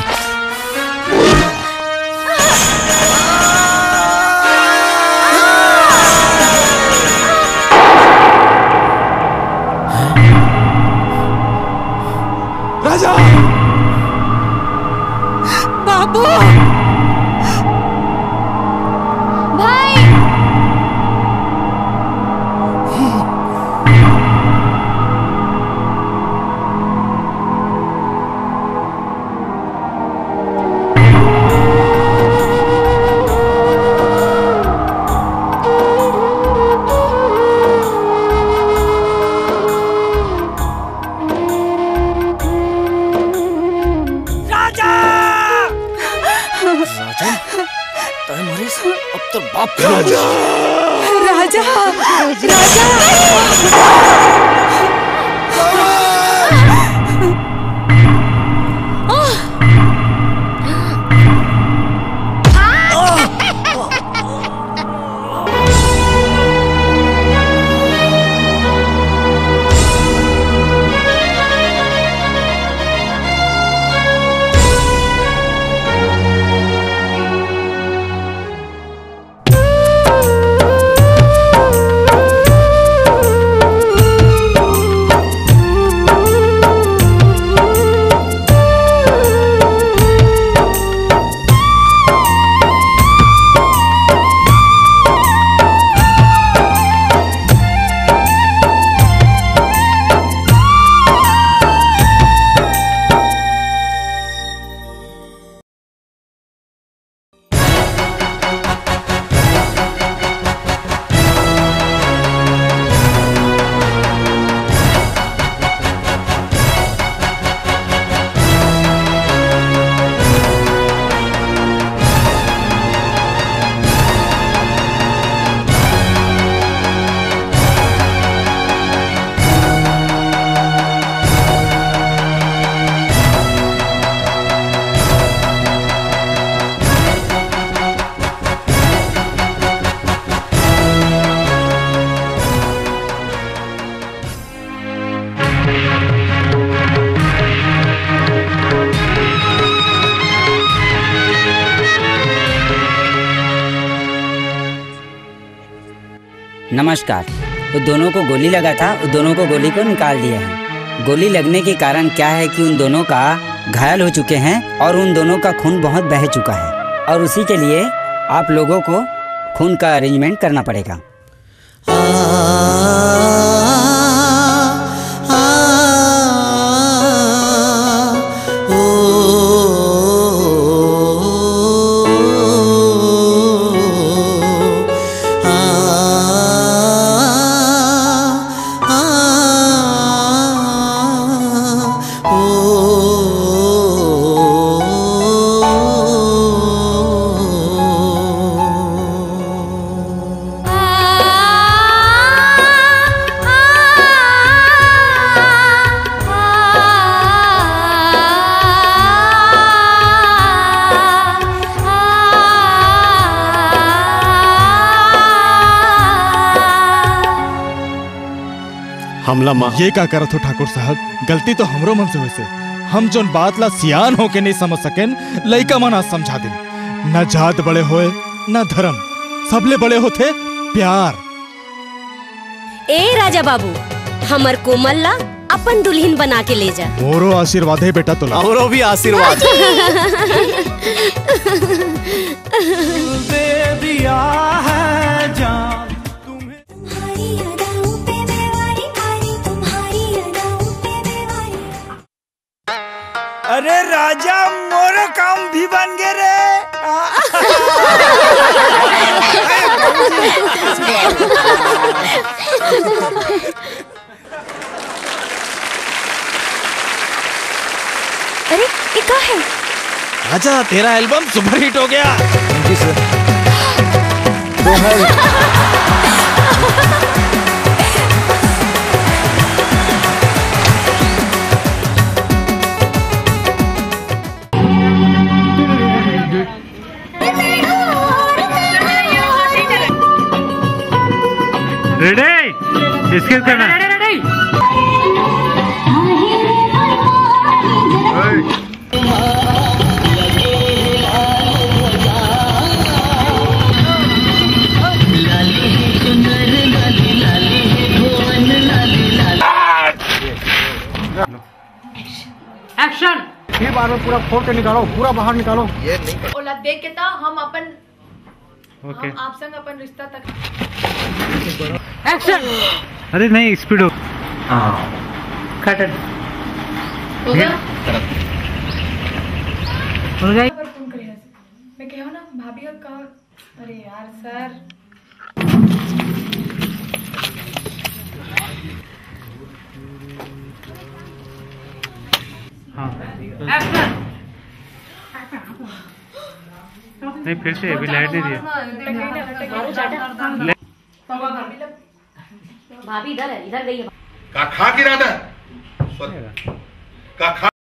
नमस्कार। उन दोनों को गोली लगा था, उन दोनों को गोली को निकाल दिया है। गोली लगने के कारण क्या है कि उन दोनों का घायल हो चुके हैं और उन दोनों का खून बहुत बह चुका है और उसी के लिए आप लोगों को खून का अरेंजमेंट करना पड़ेगा। ये का करत हो ठाकुर साहब, गलती तो हमरो मन से हुई से। हम जोन बात ला सियान होके नहीं समझ सकेन, लइका मन आज समझा दिन। न जात बड़े होए न धर्म, सबले बड़े होते प्यार। ए राजा बाबू, हमर कोमल ला अपन दुल्हन बना के ले जा। मोरो आशीर्वाद है बेटा तुला। औरो भी आशीर्वाद दे दिया है जान। अरे राजा, मोरे काम भी बन गए रे। अरे ये क्या है राजा, तेरा एल्बम सुपर हिट हो गया। Thank you sir. रेडी, इसके करना एक्शन। ये बार में पूरा फोड़ के निकालो, पूरा बाहर निकालो। ये ओला देख के तो हम अपन Okay. आप संग अपन रिश्ता तक। एक्शन। अरे नहीं, स्पीड हो। कटन। हो गया? हो गया? मैं कहो ना भाभी अब कहा। अरे यार सर। हाँ। एक्शन। नहीं फिर से अभी लाइट नहीं दिया। भाभी इधर है, इधर गई है। का खा गिरा था? का खा